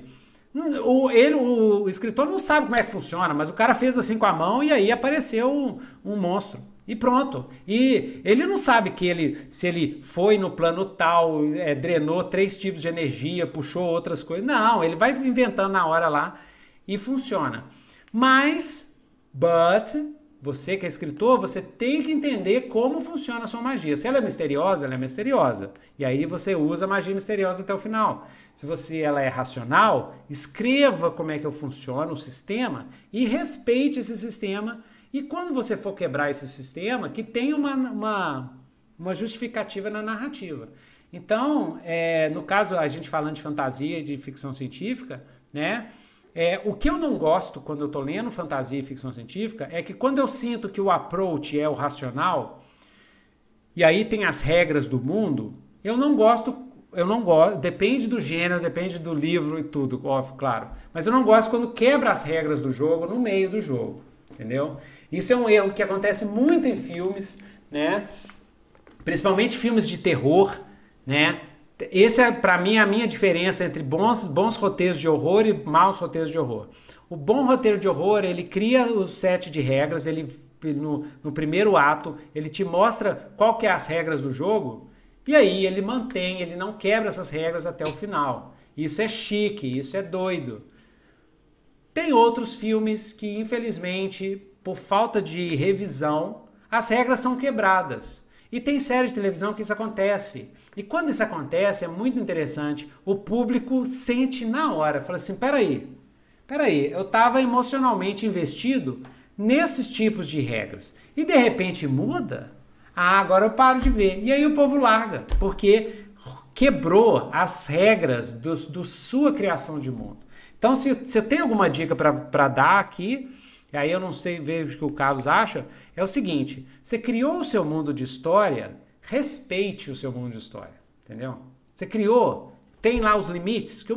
O escritor não sabe como é que funciona, mas o cara fez assim com a mão e aí apareceu um monstro. E pronto. E ele não sabe que se ele foi no plano tal, drenou 3 tipos de energia, puxou outras coisas. Não, ele vai inventando na hora lá e funciona. Você que é escritor, você tem que entender como funciona a sua magia. Se ela é misteriosa, ela é misteriosa. E aí você usa a magia misteriosa até o final. Se ela é racional, escreva como é que funciona o sistema e respeite esse sistema E quando você for quebrar esse sistema, que tem uma justificativa na narrativa. Então, no caso, a gente falando de fantasia, de ficção científica, né? O que eu não gosto quando eu estou lendo fantasia e ficção científica é que quando eu sinto que o approach é o racional, e aí tem as regras do mundo, eu não gosto, depende do gênero, depende do livro e tudo, óbvio, claro. Mas eu não gosto quando quebra as regras do jogo no meio do jogo, entendeu? Isso é um erro que acontece muito em filmes, né? Principalmente filmes de terror, né? Esse é, para mim, a minha diferença entre bons roteiros de horror e maus roteiros de horror. O bom roteiro de horror, ele cria o set de regras, ele no primeiro ato, ele te mostra qual que é as regras do jogo, e aí ele mantém, ele não quebra essas regras até o final. Isso é chique, isso é doido. Tem outros filmes que, infelizmente, por falta de revisão, as regras são quebradas. E tem séries de televisão que isso acontece. E quando isso acontece, é muito interessante, o público sente na hora, fala assim, peraí, eu estava emocionalmente investido nesses tipos de regras, e de repente muda, agora eu paro de ver, e aí o povo larga, porque quebrou as regras do sua criação de mundo. Então, se você tem alguma dica para dar aqui, e aí eu não sei ver o que o Carlos acha, é o seguinte, você criou o seu mundo de história, respeite o seu mundo de história, entendeu? Você criou, tem lá os limites, o que é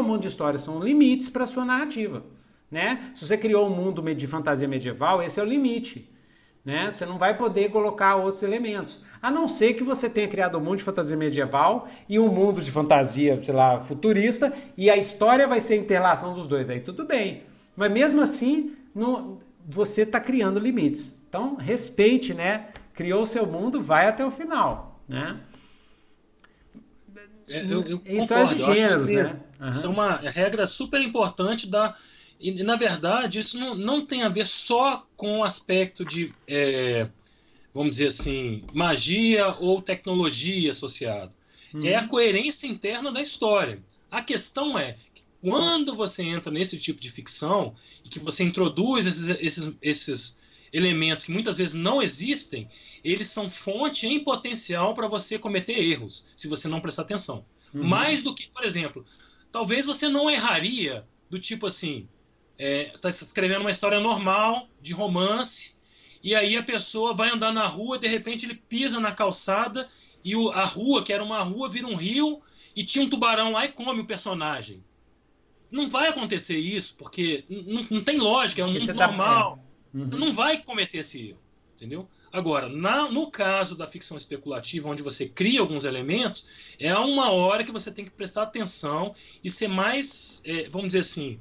o mundo de história? São limites para a sua narrativa, né? Se você criou um mundo de fantasia medieval, esse é o limite, né? Você não vai poder colocar outros elementos, a não ser que você tenha criado um mundo de fantasia medieval e um mundo de fantasia, sei lá, futurista, e a história vai ser a interlação dos dois, aí tudo bem, mas mesmo assim, você está criando limites, então respeite, né? Criou o seu mundo, vai até o final, né? Eu histórias concordo, de gêneros, né? Uhum. Isso é uma regra super importante da... E, na verdade, isso não tem a ver só com o aspecto de, vamos dizer assim, magia ou tecnologia associado. Uhum. É a coerência interna da história. A questão é que quando você entra nesse tipo de ficção e que você introduz esses elementos que muitas vezes não existem, eles são fonte em potencial para você cometer erros, se você não prestar atenção. Uhum. Mais do que, por exemplo, talvez você não erraria do tipo assim, está escrevendo uma história normal, de romance, e aí a pessoa vai andar na rua e de repente ele pisa na calçada e a rua, que era uma rua, vira um rio e tinha um tubarão lá e come o personagem. Não vai acontecer isso, porque não tem lógica, é um mundo normal. Você não vai cometer esse erro, entendeu? Agora, no caso da ficção especulativa, onde você cria alguns elementos, é uma hora que você tem que prestar atenção e ser mais, vamos dizer assim,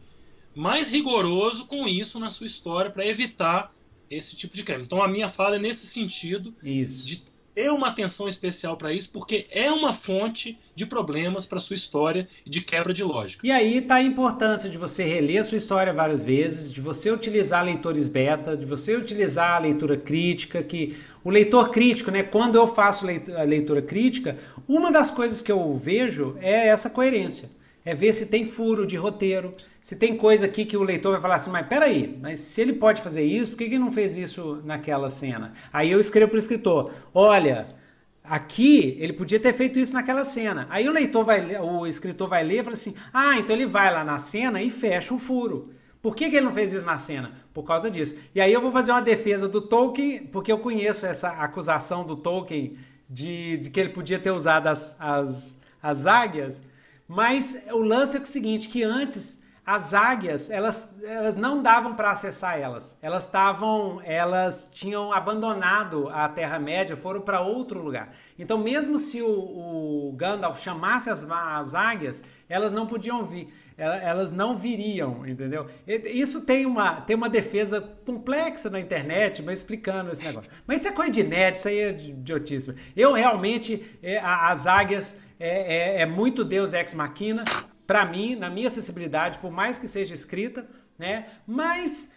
mais rigoroso com isso na sua história para evitar esse tipo de crime. Então, a minha fala é nesse sentido, isso, de ter uma atenção especial para isso, porque é uma fonte de problemas para sua história e de quebra de lógica. E aí está a importância de você reler a sua história várias vezes, de você utilizar leitores beta, de você utilizar a leitura crítica, que o leitor crítico, né? Quando eu faço a leitura crítica, uma das coisas que eu vejo é essa coerência, é ver se tem furo de roteiro, se tem coisa aqui que o leitor vai falar assim, mas peraí, mas se ele pode fazer isso, por que ele não fez isso naquela cena? Aí eu escrevo para o escritor, olha, aqui ele podia ter feito isso naquela cena. Aí o escritor vai ler e fala assim, então ele vai lá na cena e fecha o furo. Por que ele não fez isso na cena? Por causa disso. E aí eu vou fazer uma defesa do Tolkien, porque eu conheço essa acusação do Tolkien de que ele podia ter usado as águias. Mas o lance é o seguinte, que antes as águias, elas não davam para acessar elas. Elas tinham abandonado a Terra-média, foram para outro lugar. Então mesmo se o Gandalf chamasse as águias, elas não podiam vir, elas não viriam, entendeu? Isso tem uma defesa complexa na internet, mas explicando esse negócio. Mas isso é coisa de nerd, isso aí é idiotice. Eu realmente, as águias... É muito Deus Ex Machina, para mim, na minha acessibilidade, por mais que seja escrita, né? Mas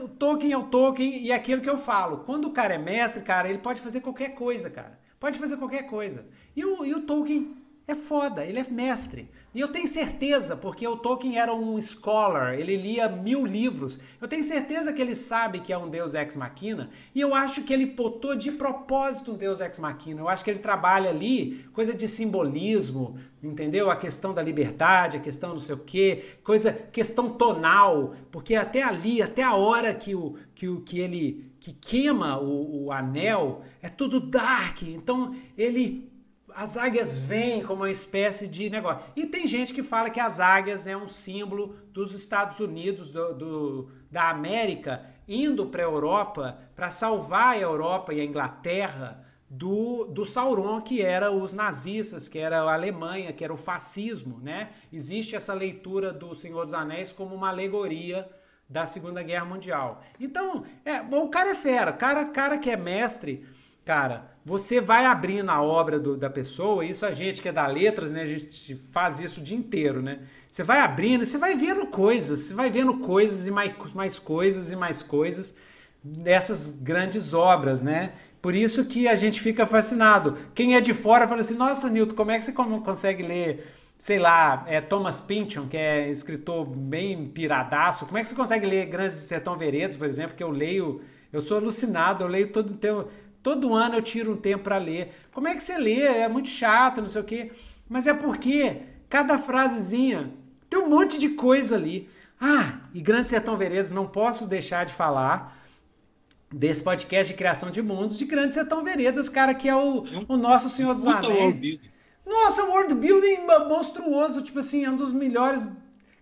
o Tolkien é o Tolkien e é aquilo que eu falo. Quando o cara é mestre, cara, ele pode fazer qualquer coisa, cara. Pode fazer qualquer coisa. E o Tolkien é foda, ele é mestre. E eu tenho certeza, porque o Tolkien era um scholar, ele lia 1000 livros. Eu tenho certeza que ele sabe que é um Deus Ex Machina, e eu acho que ele botou de propósito um Deus Ex Machina. Eu acho que ele trabalha ali coisa de simbolismo, entendeu? A questão da liberdade, a questão não sei o quê, questão tonal, porque até ali, até a hora que ele queima o anel, é tudo dark. Então ele... As águias vêm como uma espécie de negócio. E tem gente que fala que as águias é um símbolo dos Estados Unidos, da América, indo para a Europa, para salvar a Europa e a Inglaterra do Sauron, que era os nazistas, que era a Alemanha, que era o fascismo, né? Existe essa leitura do Senhor dos Anéis como uma alegoria da Segunda Guerra Mundial. Então, o cara é fera, cara que é mestre... Cara, você vai abrindo a obra da pessoa, isso a gente que é da letras, né? A gente faz isso o dia inteiro, né? Você vai abrindo, você vai vendo coisas e mais coisas e mais coisas dessas grandes obras, né? Por isso que a gente fica fascinado. Quem é de fora fala assim, nossa, Newton, como é que você consegue ler, sei lá, Thomas Pynchon, que é escritor bem piradaço, como é que você consegue ler Grandes Sertão Veredas, por exemplo, que eu leio, eu sou alucinado, eu leio todo o tempo... Todo ano eu tiro um tempo para ler. Como é que você lê? É muito chato, não sei o quê. Mas é porque cada frasezinha tem um monte de coisa ali. Ah, e Grande Sertão Veredas, não posso deixar de falar desse podcast de criação de mundos de Grande Sertão Veredas, cara, que é o nosso Senhor dos Anéis. Nossa, world building monstruoso, tipo assim, é um dos melhores...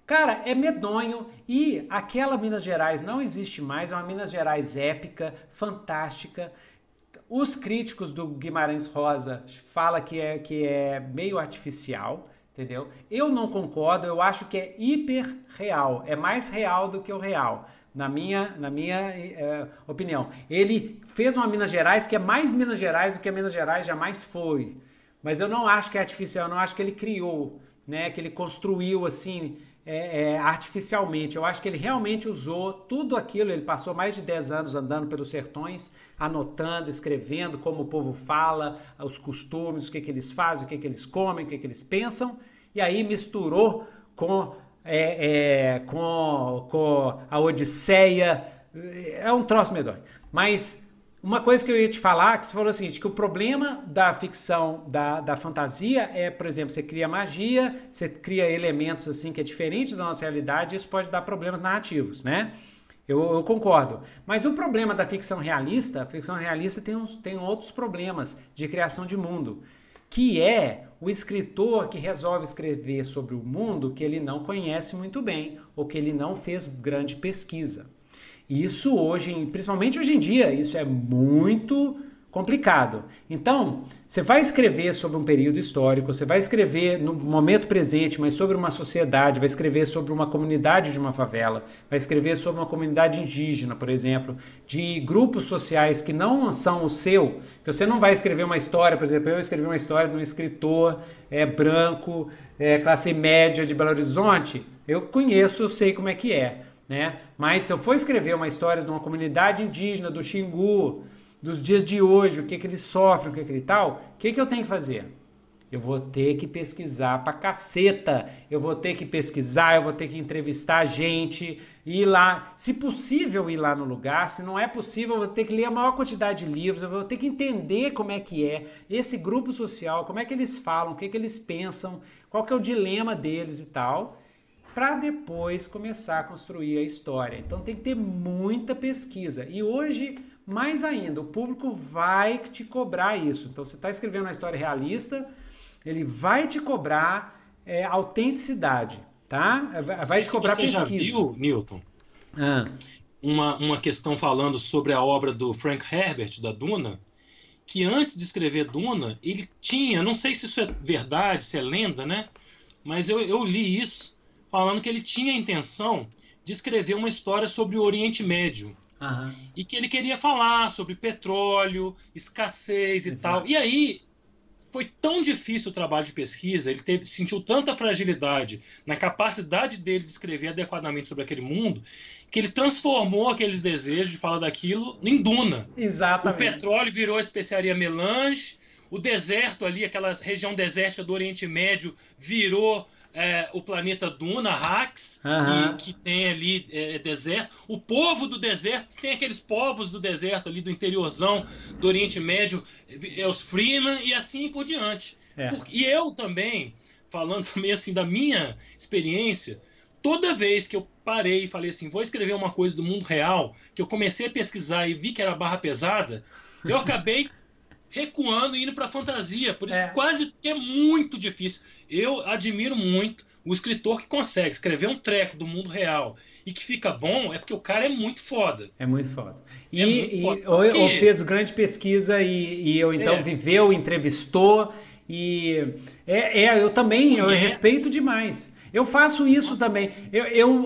Cara, é medonho e aquela Minas Gerais não existe mais, é uma Minas Gerais épica, fantástica. Os críticos do Guimarães Rosa falam que é meio artificial, entendeu? Eu não concordo, eu acho que é hiper real, é mais real do que o real, na minha opinião. Ele fez uma Minas Gerais que é mais Minas Gerais do que a Minas Gerais jamais foi, mas eu não acho que é artificial, eu não acho que ele criou, né? Que ele construiu assim... artificialmente, eu acho que ele realmente usou tudo aquilo, ele passou mais de 10 anos andando pelos sertões, anotando, escrevendo como o povo fala, os costumes, o que eles fazem, o que eles comem, o que eles pensam, e aí misturou com a Odisseia, é um troço medonho. Mas uma coisa que eu ia te falar, que você falou o seguinte, que o problema da ficção, da fantasia é, por exemplo, você cria magia, você cria elementos assim que é diferente da nossa realidade, isso pode dar problemas narrativos, né? Eu concordo. Mas o problema da ficção realista, a ficção realista tem outros problemas de criação de mundo, que é o escritor que resolve escrever sobre o mundo que ele não conhece muito bem, ou que ele não fez grande pesquisa. Isso hoje, principalmente hoje em dia, isso é muito complicado. Então, você vai escrever sobre um período histórico, você vai escrever no momento presente, mas sobre uma sociedade, vai escrever sobre uma comunidade de uma favela, vai escrever sobre uma comunidade indígena, por exemplo, de grupos sociais que não são o seu, que você não vai escrever uma história, por exemplo, eu escrevi uma história de um escritor branco, classe média de Belo Horizonte, eu conheço, eu sei como é que é. Né? Mas se eu for escrever uma história de uma comunidade indígena, do Xingu, dos dias de hoje, o que que eles sofrem, o que que ele tal, o que que eu tenho que fazer? Eu vou ter que pesquisar pra caceta, eu vou ter que pesquisar, eu vou ter que entrevistar gente, ir lá, se possível ir lá no lugar, se não é possível eu vou ter que ler a maior quantidade de livros, eu vou ter que entender como é que é esse grupo social, como é que eles falam, o que que eles pensam, qual que é o dilema deles e tal... para depois começar a construir a história. Então tem que ter muita pesquisa. E hoje, mais ainda, o público vai te cobrar isso. Então você está escrevendo uma história realista, ele vai te cobrar autenticidade, tá? Vai te cobrar pesquisa. Você já viu, Newton, uma questão falando sobre a obra do Frank Herbert, da Duna, que antes de escrever Duna, ele tinha, não sei se isso é verdade, se é lenda, né? Mas eu li isso, falando que ele tinha a intenção de escrever uma história sobre o Oriente Médio. Uhum. E que ele queria falar sobre petróleo, escassez e Exato. Tal. E aí foi tão difícil o trabalho de pesquisa, ele sentiu tanta fragilidade na capacidade dele de escrever adequadamente sobre aquele mundo, que ele transformou aqueles desejos de falar daquilo em Duna. Exatamente. O petróleo virou a especiaria melange, O deserto ali, aquela região desértica do Oriente Médio, virou o planeta Duna, Arrakis, que tem ali deserto. O povo do deserto, tem aqueles povos do deserto ali, do interiorzão do Oriente Médio, os Freeman e assim por diante. É. E eu também, falando também assim da minha experiência, toda vez que eu parei e falei assim, vou escrever uma coisa do mundo real, que eu comecei a pesquisar e vi que era barra pesada, eu acabei recuando e indo para fantasia. Por isso quase que é muito difícil. Eu admiro muito o escritor que consegue escrever um treco do mundo real e que fica bom, é porque o cara é muito foda. É muito foda. Ou fez grande pesquisa e viveu, entrevistou. Eu também, eu respeito demais. Eu faço isso também.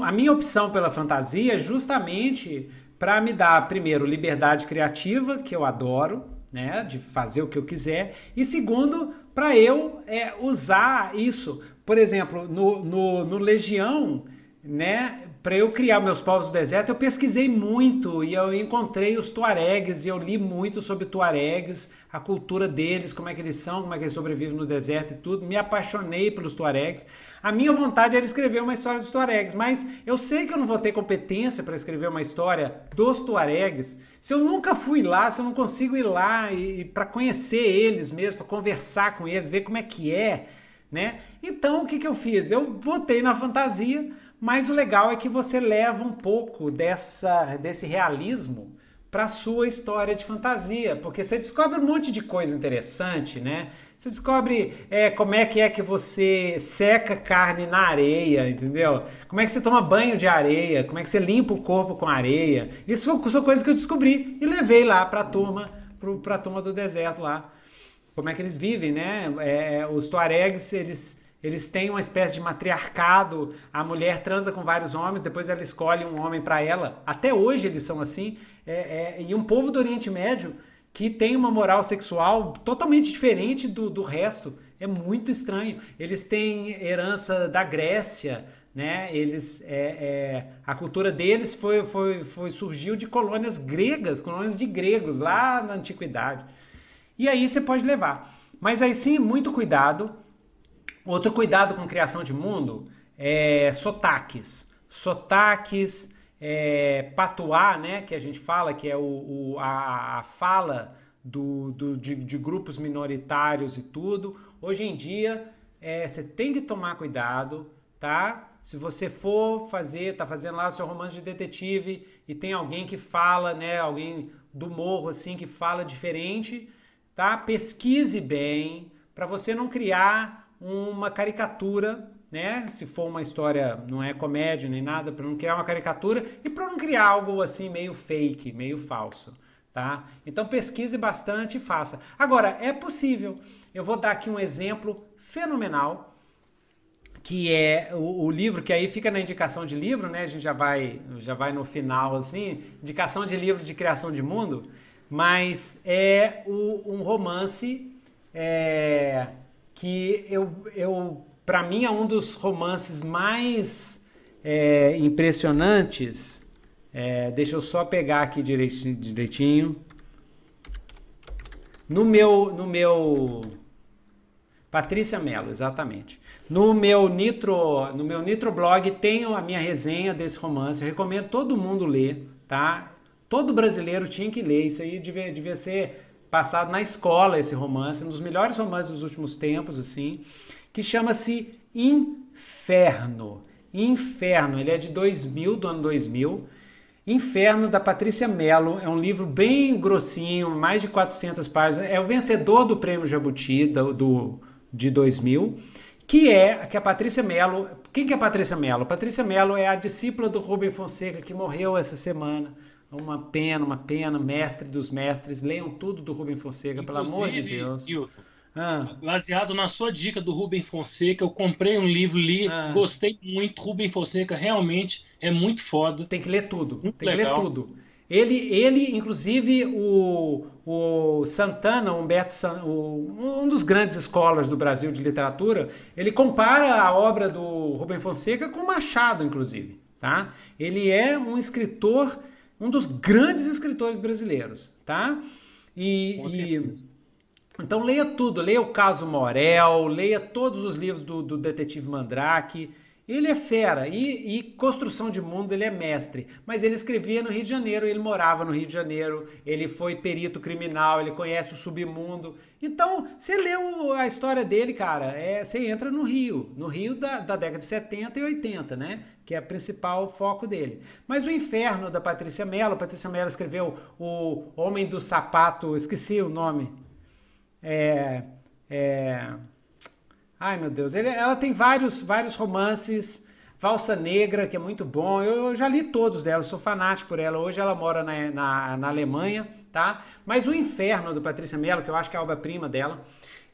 A minha opção pela fantasia é justamente para me dar, primeiro, liberdade criativa, que eu adoro, né, de fazer o que eu quiser, e segundo, para eu usar isso. Por exemplo, no Legião, né, para eu criar meus povos do deserto, eu pesquisei muito e eu encontrei os tuaregues e eu li muito sobre tuaregues, a cultura deles, como é que eles são, como é que eles sobrevivem no deserto e tudo. Me apaixonei pelos tuaregues. A minha vontade era escrever uma história dos tuaregues, mas eu sei que eu não vou ter competência para escrever uma história dos tuaregues se eu nunca fui lá, se eu não consigo ir lá e para conhecer eles mesmo, para conversar com eles, ver como é que é, né? Então, o que eu fiz? Eu botei na fantasia. Mas o legal é que você leva um pouco desse realismo para a sua história de fantasia, porque você descobre um monte de coisa interessante, né? Você descobre como é que você seca carne na areia, entendeu? Como é que você toma banho de areia, como é que você limpa o corpo com areia. Isso foi coisa que eu descobri e levei lá para a turma do deserto lá. Como é que eles vivem, né? Os tuaregues, eles têm uma espécie de matriarcado, a mulher transa com vários homens, depois ela escolhe um homem para ela. Até hoje eles são assim. E um povo do Oriente Médio que tem uma moral sexual totalmente diferente do resto. É muito estranho. Eles têm herança da Grécia, né? A cultura deles surgiu de colônias gregas, colônias de gregos lá na antiguidade. E aí você pode levar. Mas aí sim, muito cuidado. Outro cuidado com criação de mundo é sotaques. Sotaques, patuá, né, que a gente fala, que é a fala de grupos minoritários e tudo. Hoje em dia, você tem que tomar cuidado, tá? Se você for tá fazendo lá o seu romance de detetive e tem alguém que fala, né, alguém do morro, assim, que fala diferente, tá? Pesquise bem para você não criar uma caricatura, né? Se for uma história, não é comédia nem nada, para não criar uma caricatura e para não criar algo assim meio fake, meio falso, tá? Então pesquise bastante e faça. Agora, é possível. Eu vou dar aqui um exemplo fenomenal, que é o livro, que aí fica na indicação de livro, né? A gente já vai no final, assim, indicação de livro de criação de mundo, mas é um romance... que para mim é um dos romances mais impressionantes. Deixa eu só pegar aqui direitinho. No meu Patrícia Melo, exatamente. No meu Nitro blog tem a minha resenha desse romance. Eu recomendo todo mundo ler, tá? Todo brasileiro tinha que ler. Isso aí devia ser passado na escola, esse romance, um dos melhores romances dos últimos tempos, assim, que chama-se Inferno. Inferno, ele é de 2000, do ano 2000. Inferno, da Patrícia Melo, é um livro bem grossinho, mais de 400 páginas, é o vencedor do Prêmio Jabuti de 2000, que a Patrícia Melo... Quem que é a Patrícia Melo? Patrícia Melo é a discípula do Rubem Fonseca, que morreu essa semana. Uma pena, mestre dos mestres. Leiam tudo do Rubem Fonseca, pelo amor de Deus. Hilton, baseado na sua dica do Rubem Fonseca, eu comprei um livro, li, gostei muito. Rubem Fonseca realmente é muito foda. Tem que ler tudo. Muito tem legal. Que ler tudo. Ele inclusive, o Santana, um dos grandes scholars do Brasil de literatura, ele compara a obra do Rubem Fonseca com Machado, inclusive. Tá? Ele é um escritor... Um dos grandes escritores brasileiros, tá? E Então leia tudo, leia o Caso Morel, leia todos os livros do Detetive Mandrake. Ele é fera e construção de mundo ele é mestre, mas ele escrevia no Rio de Janeiro, ele morava no Rio de Janeiro, ele foi perito criminal, ele conhece o submundo. Então, você leu a história dele, cara, você entra no Rio da década de 70 e 80, né? Que é o principal foco dele. Mas o Inferno, da Patrícia Melo, escreveu o Homem do Sapato, esqueci o nome, ai, meu Deus, ela tem vários romances, Valsa Negra, que é muito bom, eu já li todos dela, eu sou fanático por ela, hoje ela mora na Alemanha, tá? Mas o Inferno, do Patrícia Melo, que eu acho que é a obra-prima dela,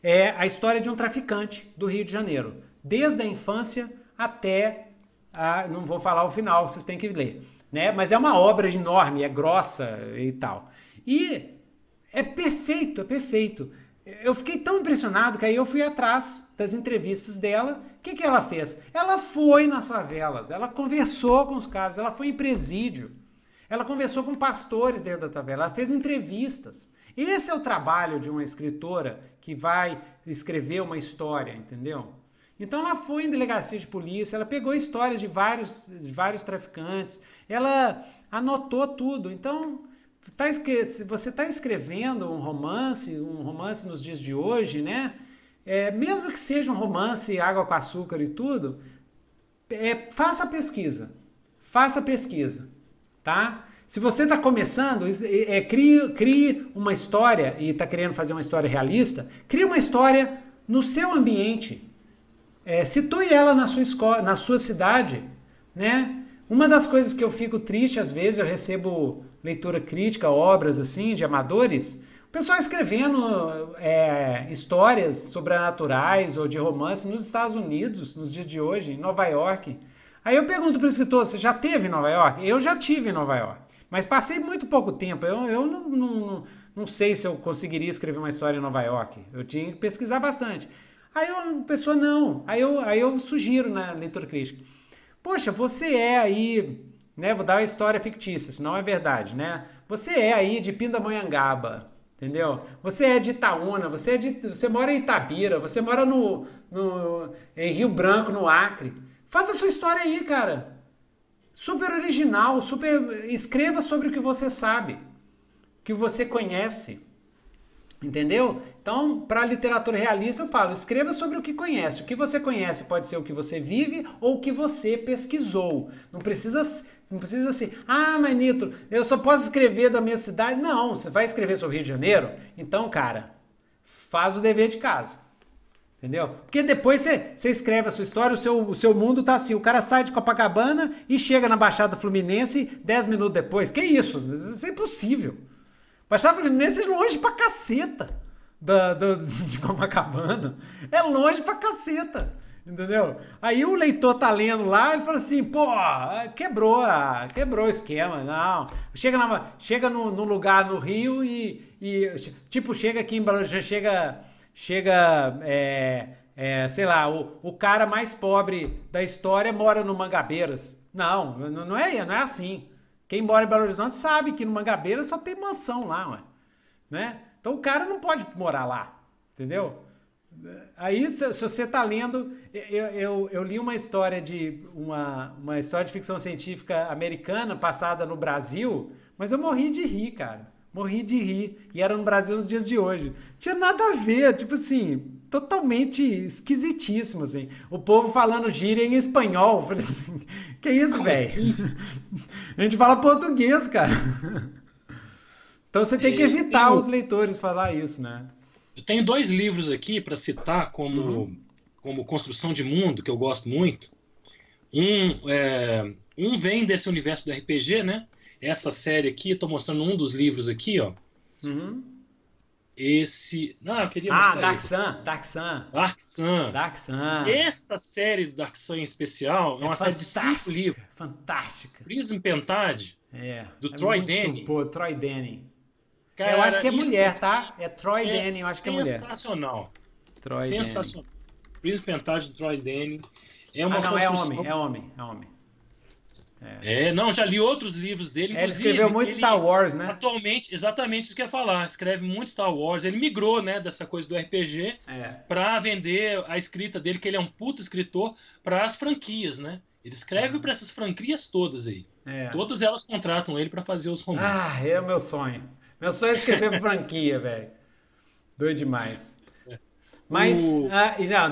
é a história de um traficante do Rio de Janeiro, desde a infância até, não vou falar o final, vocês têm que ler, né? Mas é uma obra enorme, é grossa e tal, e é perfeito, Eu fiquei tão impressionado que aí eu fui atrás das entrevistas dela. O que ela fez? Ela foi nas favelas, ela conversou com os caras, ela foi em presídio, ela conversou com pastores dentro da favela, ela fez entrevistas. Esse é o trabalho de uma escritora que vai escrever uma história, entendeu? Então ela foi em delegacia de polícia, ela pegou histórias de vários traficantes, ela anotou tudo, então... Se você está escrevendo um romance nos dias de hoje, né? Mesmo que seja um romance, água com açúcar e tudo, faça pesquisa, tá? Se você está começando, crie uma história e está querendo fazer uma história realista, crie uma história no seu ambiente, situe ela na sua escola, na sua cidade, né? Uma das coisas que eu fico triste, às vezes, eu recebo leitura crítica, obras assim, de amadores, o pessoal escrevendo histórias sobrenaturais ou de romance nos Estados Unidos, nos dias de hoje, em Nova York. Aí eu pergunto para o escritor, você já teve em Nova York? Eu já tive em Nova York, mas passei muito pouco tempo, eu não sei se eu conseguiria escrever uma história em Nova York, eu tinha que pesquisar bastante. Aí a pessoa não, aí eu sugiro na leitura crítica. Poxa, você é aí, né, vou dar uma história fictícia, senão é verdade, né? Você é aí de Pindamonhangaba, entendeu? Você é de Itaúna, você mora em Itabira, você mora em Rio Branco, no Acre. Faça a sua história aí, cara. Super original, escreva sobre o que você sabe, que você conhece, entendeu? Então, para a literatura realista, eu falo, escreva sobre o que conhece. O que você conhece pode ser o que você vive ou o que você pesquisou. Não precisa assim, ah, mas Nitro, eu só posso escrever da minha cidade. Não, você vai escrever sobre o Rio de Janeiro? Então, cara, faz o dever de casa, entendeu? Porque depois você escreve a sua história, o seu mundo tá assim, o cara sai de Copacabana e chega na Baixada Fluminense 10 minutos depois. Que isso? Isso é impossível. Baixada Fluminense é longe pra caceta de Copacabana. É longe pra caceta, entendeu? Aí o leitor tá lendo lá, ele fala assim, pô, quebrou o esquema, não. Chega no lugar no Rio e chega aqui em Belo Horizonte, sei lá, o cara mais pobre da história mora no Mangabeiras. Não é assim. Quem mora em Belo Horizonte sabe que no Mangabeira só tem mansão lá, ué, né? Então o cara não pode morar lá, entendeu? Aí se você tá lendo, eu li uma história de ficção científica americana passada no Brasil, mas eu morri de rir, cara, e era no Brasil nos dias de hoje, tinha nada a ver, tipo assim, totalmente esquisitíssimo, assim, o povo falando gíria em espanhol, eu falei assim, que isso, velho? A gente fala português, cara. Então você tem que evitar os leitores falar isso, né? Eu tenho dois livros aqui para citar como construção de mundo, que eu gosto muito. Um vem desse universo do RPG, né? Essa série aqui, eu tô mostrando um dos livros aqui, ó. Esse... Não, eu queria mostrar Dark Sun. Essa série do Dark Sun em especial é uma série de 5 livros. Fantástica. Prism Pentad, do Troy Denning. Pô, Troy Denning. Cara, eu acho que é mulher, tá? É Troy Denning, eu acho que é mulher. Sensacional. Sensacional. Prism Pentad do Troy Denning. É uma construção... é homem. Não, já li outros livros dele. Ele escreveu muito Star Wars, né? Atualmente, exatamente isso que eu ia falar. Escreve muito Star Wars. Ele migrou, né, dessa coisa do RPG pra vender a escrita dele, que ele é um puto escritor, para as franquias, né? Ele escreve pra essas franquias todas aí. Todas elas contratam ele pra fazer os romances. Ah, é o meu sonho. Meu sonho é escrever franquia, velho. Doido demais. Mas,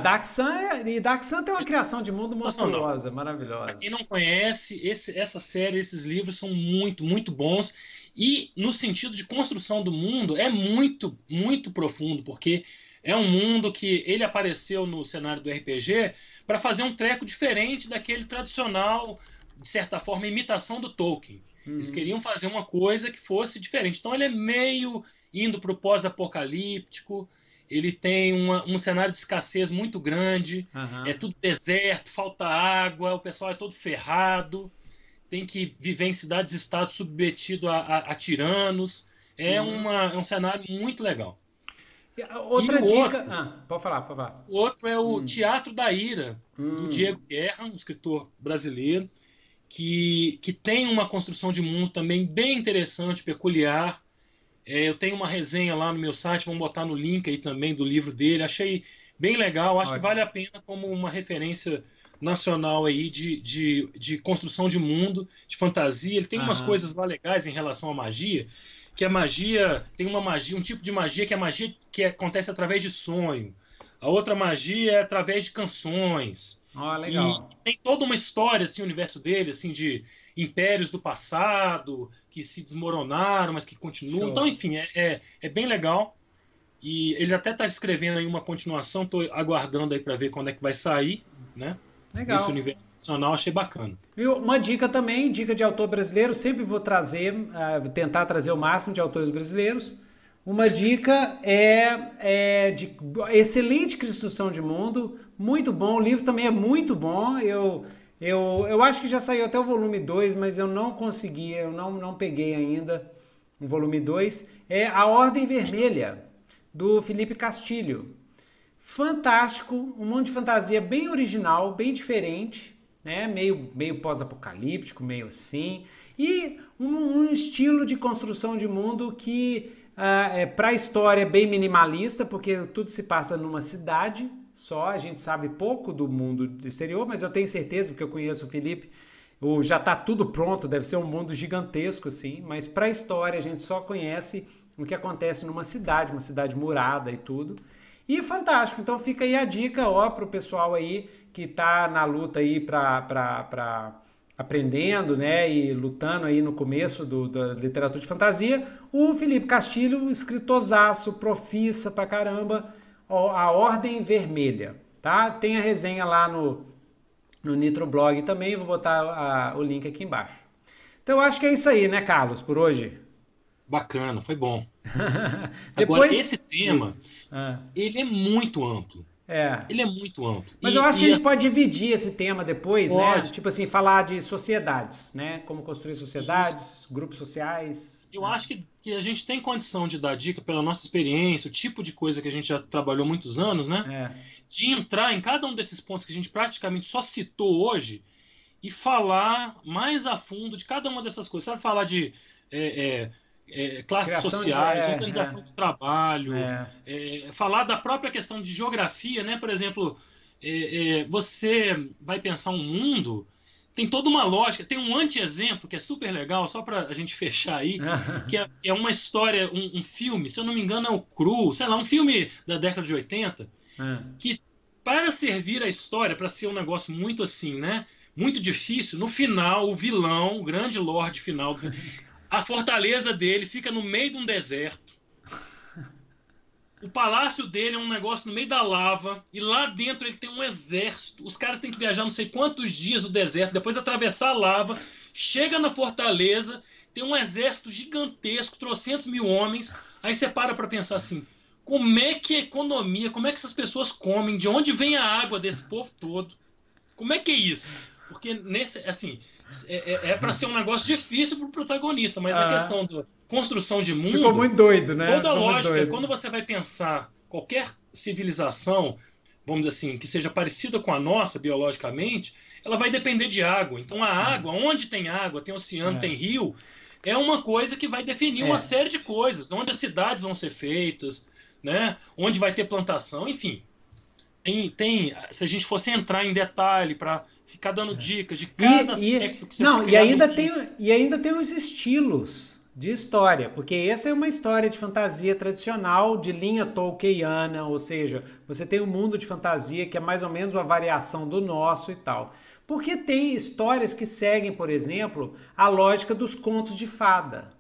Dark Sun tem uma criação de mundo monstruosa, maravilhosa. Pra quem não conhece, essa série, esses livros são muito, muito bons. E, no sentido de construção do mundo, é muito, muito profundo, porque é um mundo que ele apareceu no cenário do RPG para fazer um treco diferente daquele tradicional, de certa forma, imitação do Tolkien. Eles queriam fazer uma coisa que fosse diferente. Então, ele é meio indo para o pós-apocalíptico. Ele tem um cenário de escassez muito grande, é tudo deserto, falta água, o pessoal é todo ferrado, tem que viver em cidades-estado submetido a tiranos. É um cenário muito legal. Pode falar. O outro é o Teatro da Ira, do Diego Guerra, um escritor brasileiro, que tem uma construção de mundo também bem interessante, peculiar. Eu tenho uma resenha lá no meu site, vamos botar no link aí também do livro dele. Achei bem legal, acho que vale a pena como uma referência nacional aí de construção de mundo, de fantasia. Ele tem umas coisas lá legais em relação à magia, que a magia tem um tipo de magia que é a magia que acontece através de sonho. A outra magia é através de canções. Legal. E tem toda uma história, assim, o universo dele, assim, de impérios do passado, que se desmoronaram, mas que continuam. Show. Então, enfim, é bem legal. E ele até está escrevendo aí uma continuação, estou aguardando aí para ver quando é que vai sair, né? Legal. Esse universo nacional, achei bacana. E uma dica também, dica de autor brasileiro, sempre vou trazer, tentar trazer o máximo de autores brasileiros. Uma dica é de excelente construção de mundo, muito bom, o livro também é muito bom, eu acho que já saiu até o volume 2, mas eu não consegui, eu não peguei ainda o volume 2, é A Ordem Vermelha, do Felipe Castilho. Fantástico, um mundo de fantasia bem original, bem diferente, né? Meio pós-apocalíptico, meio assim, e um estilo de construção de mundo que... para a história bem minimalista, porque tudo se passa numa cidade só, a gente sabe pouco do mundo do exterior, mas eu tenho certeza, porque eu conheço o Felipe, já está tudo pronto, deve ser um mundo gigantesco, assim, mas para a história a gente só conhece o que acontece numa cidade, uma cidade murada e tudo, e fantástico, então fica aí a dica, ó, para o pessoal aí que está na luta aí para aprendendo, né, e lutando aí no começo da literatura de fantasia, o Felipe Castilho, escritorzaço, profissa pra caramba, A Ordem Vermelha, tá? Tem a resenha lá no Nitro Blog também, vou botar o link aqui embaixo. Então eu acho que é isso aí, né, Carlos, por hoje? Bacana, foi bom. Agora, esse tema, ele é muito amplo. Ele é muito amplo. Mas eu acho que a gente pode dividir esse tema depois, né? Tipo assim, falar de sociedades, né? Como construir sociedades, grupos sociais. Eu acho que a gente tem condição de dar dica pela nossa experiência, o tipo de coisa que a gente já trabalhou há muitos anos, né? De entrar em cada um desses pontos que a gente praticamente só citou hoje e falar mais a fundo de cada uma dessas coisas. Sabe, falar de... classes criação sociais, organização do trabalho, falar da própria questão de geografia, né? Por exemplo, você vai pensar um mundo, tem toda uma lógica, tem um anti-exemplo que é super legal, só para a gente fechar aí, que é uma história, um filme, se eu não me engano é o Cru, sei lá, um filme da década de 80, que para servir a história, para ser um negócio muito assim, né? Muito difícil, no final, o vilão, o grande lorde final... A fortaleza dele fica no meio de um deserto. O palácio dele é um negócio no meio da lava. E lá dentro ele tem um exército. Os caras têm que viajar não sei quantos dias no deserto. Depois atravessar a lava. Chega na fortaleza. Tem um exército gigantesco. 300 mil homens. Aí você para pra pensar assim. Como é que a economia... Como é que essas pessoas comem? De onde vem a água desse povo todo? Como é que é isso? Porque nesse... Assim... É para ser um negócio difícil para o protagonista, mas a questão da construção de mundo... Ficou muito doido, né? Toda a lógica, quando você vai pensar qualquer civilização, vamos dizer assim, que seja parecida com a nossa biologicamente, ela vai depender de água. Então a água, onde tem água, tem oceano, tem rio, é uma coisa que vai definir uma série de coisas, onde as cidades vão ser feitas, né? Onde vai ter plantação, enfim. Tem, se a gente fosse entrar em detalhe para ficar dando dicas de cada aspecto que você não, e ainda tem os estilos de história, porque essa é uma história de fantasia tradicional de linha tolkiana, ou seja, você tem um mundo de fantasia que é mais ou menos uma variação do nosso e tal. Porque tem histórias que seguem, por exemplo, a lógica dos contos de fada,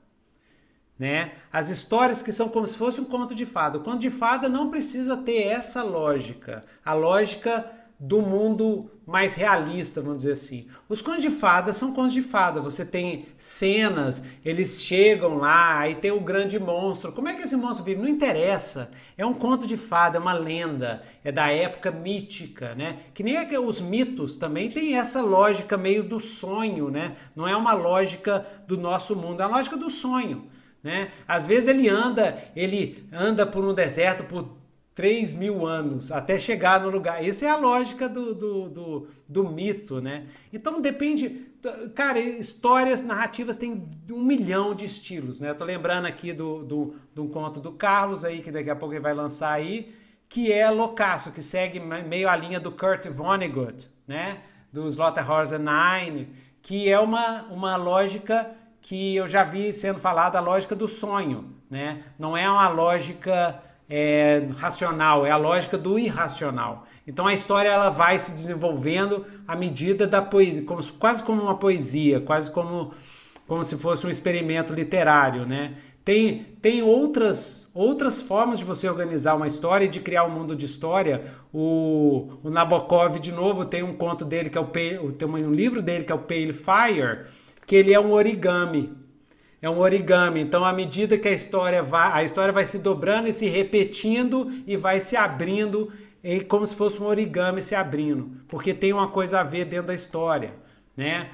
né? As histórias que são como se fosse um conto de fada. O conto de fada não precisa ter essa lógica, a lógica do mundo mais realista, vamos dizer assim. Os contos de fada são contos de fada, você tem cenas, eles chegam lá, aí tem o grande monstro. Como é que esse monstro vive? Não interessa, é um conto de fada, é uma lenda, é da época mítica, né? Que nem os mitos também tem essa lógica meio do sonho, né? Não é uma lógica do nosso mundo, é a lógica do sonho. Né? Às vezes ele anda por um deserto por 3 mil anos até chegar no lugar. Essa é a lógica do mito, né? Então depende... Cara, histórias, narrativas têm 1 milhão de estilos, né? Eu tô lembrando aqui do conto do Carlos aí, que daqui a pouco ele vai lançar aí, que é Loucaço, que segue meio a linha do Kurt Vonnegut, né? Dos Slaughterhouse-and Nine, que é uma lógica... que eu já vi sendo falada a lógica do sonho, né? Não é uma lógica racional, é a lógica do irracional. Então a história ela vai se desenvolvendo à medida da poesia, quase como uma poesia, quase como se fosse um experimento literário, né? Tem outras formas de você organizar uma história e de criar um mundo de história. O Nabokov, de novo, tem um conto dele, que é um livro dele que é o Pale Fire, que ele é um origami, então à medida que a história vai se dobrando e se repetindo e vai se abrindo, como se fosse um origami se abrindo, porque tem uma coisa a ver dentro da história, né?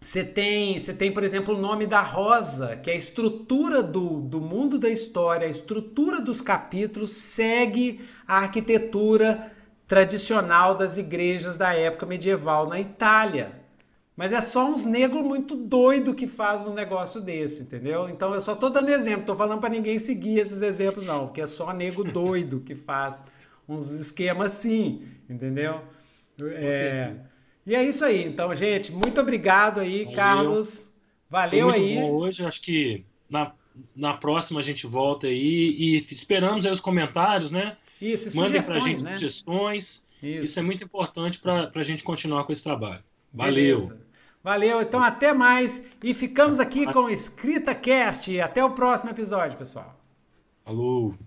Você tem, por exemplo, o Nome da Rosa, que é a estrutura do mundo da história, a estrutura dos capítulos segue a arquitetura tradicional das igrejas da época medieval na Itália. Mas é só uns negros muito doidos que fazem um negócio desse, entendeu? Então eu só tô dando exemplo, tô falando para ninguém seguir esses exemplos não, porque é só negro doido que faz uns esquemas assim, entendeu? E é isso aí, então, gente, muito obrigado aí, valeu. Carlos, valeu muito aí. Bom hoje, acho que na próxima a gente volta aí e esperamos aí os comentários, né? Isso, mandem pra gente, né? Sugestões, isso é muito importante para a gente continuar com esse trabalho. Valeu! Beleza. Valeu, então até mais e ficamos aqui com o EscritaCast. Até o próximo episódio, pessoal. Alô!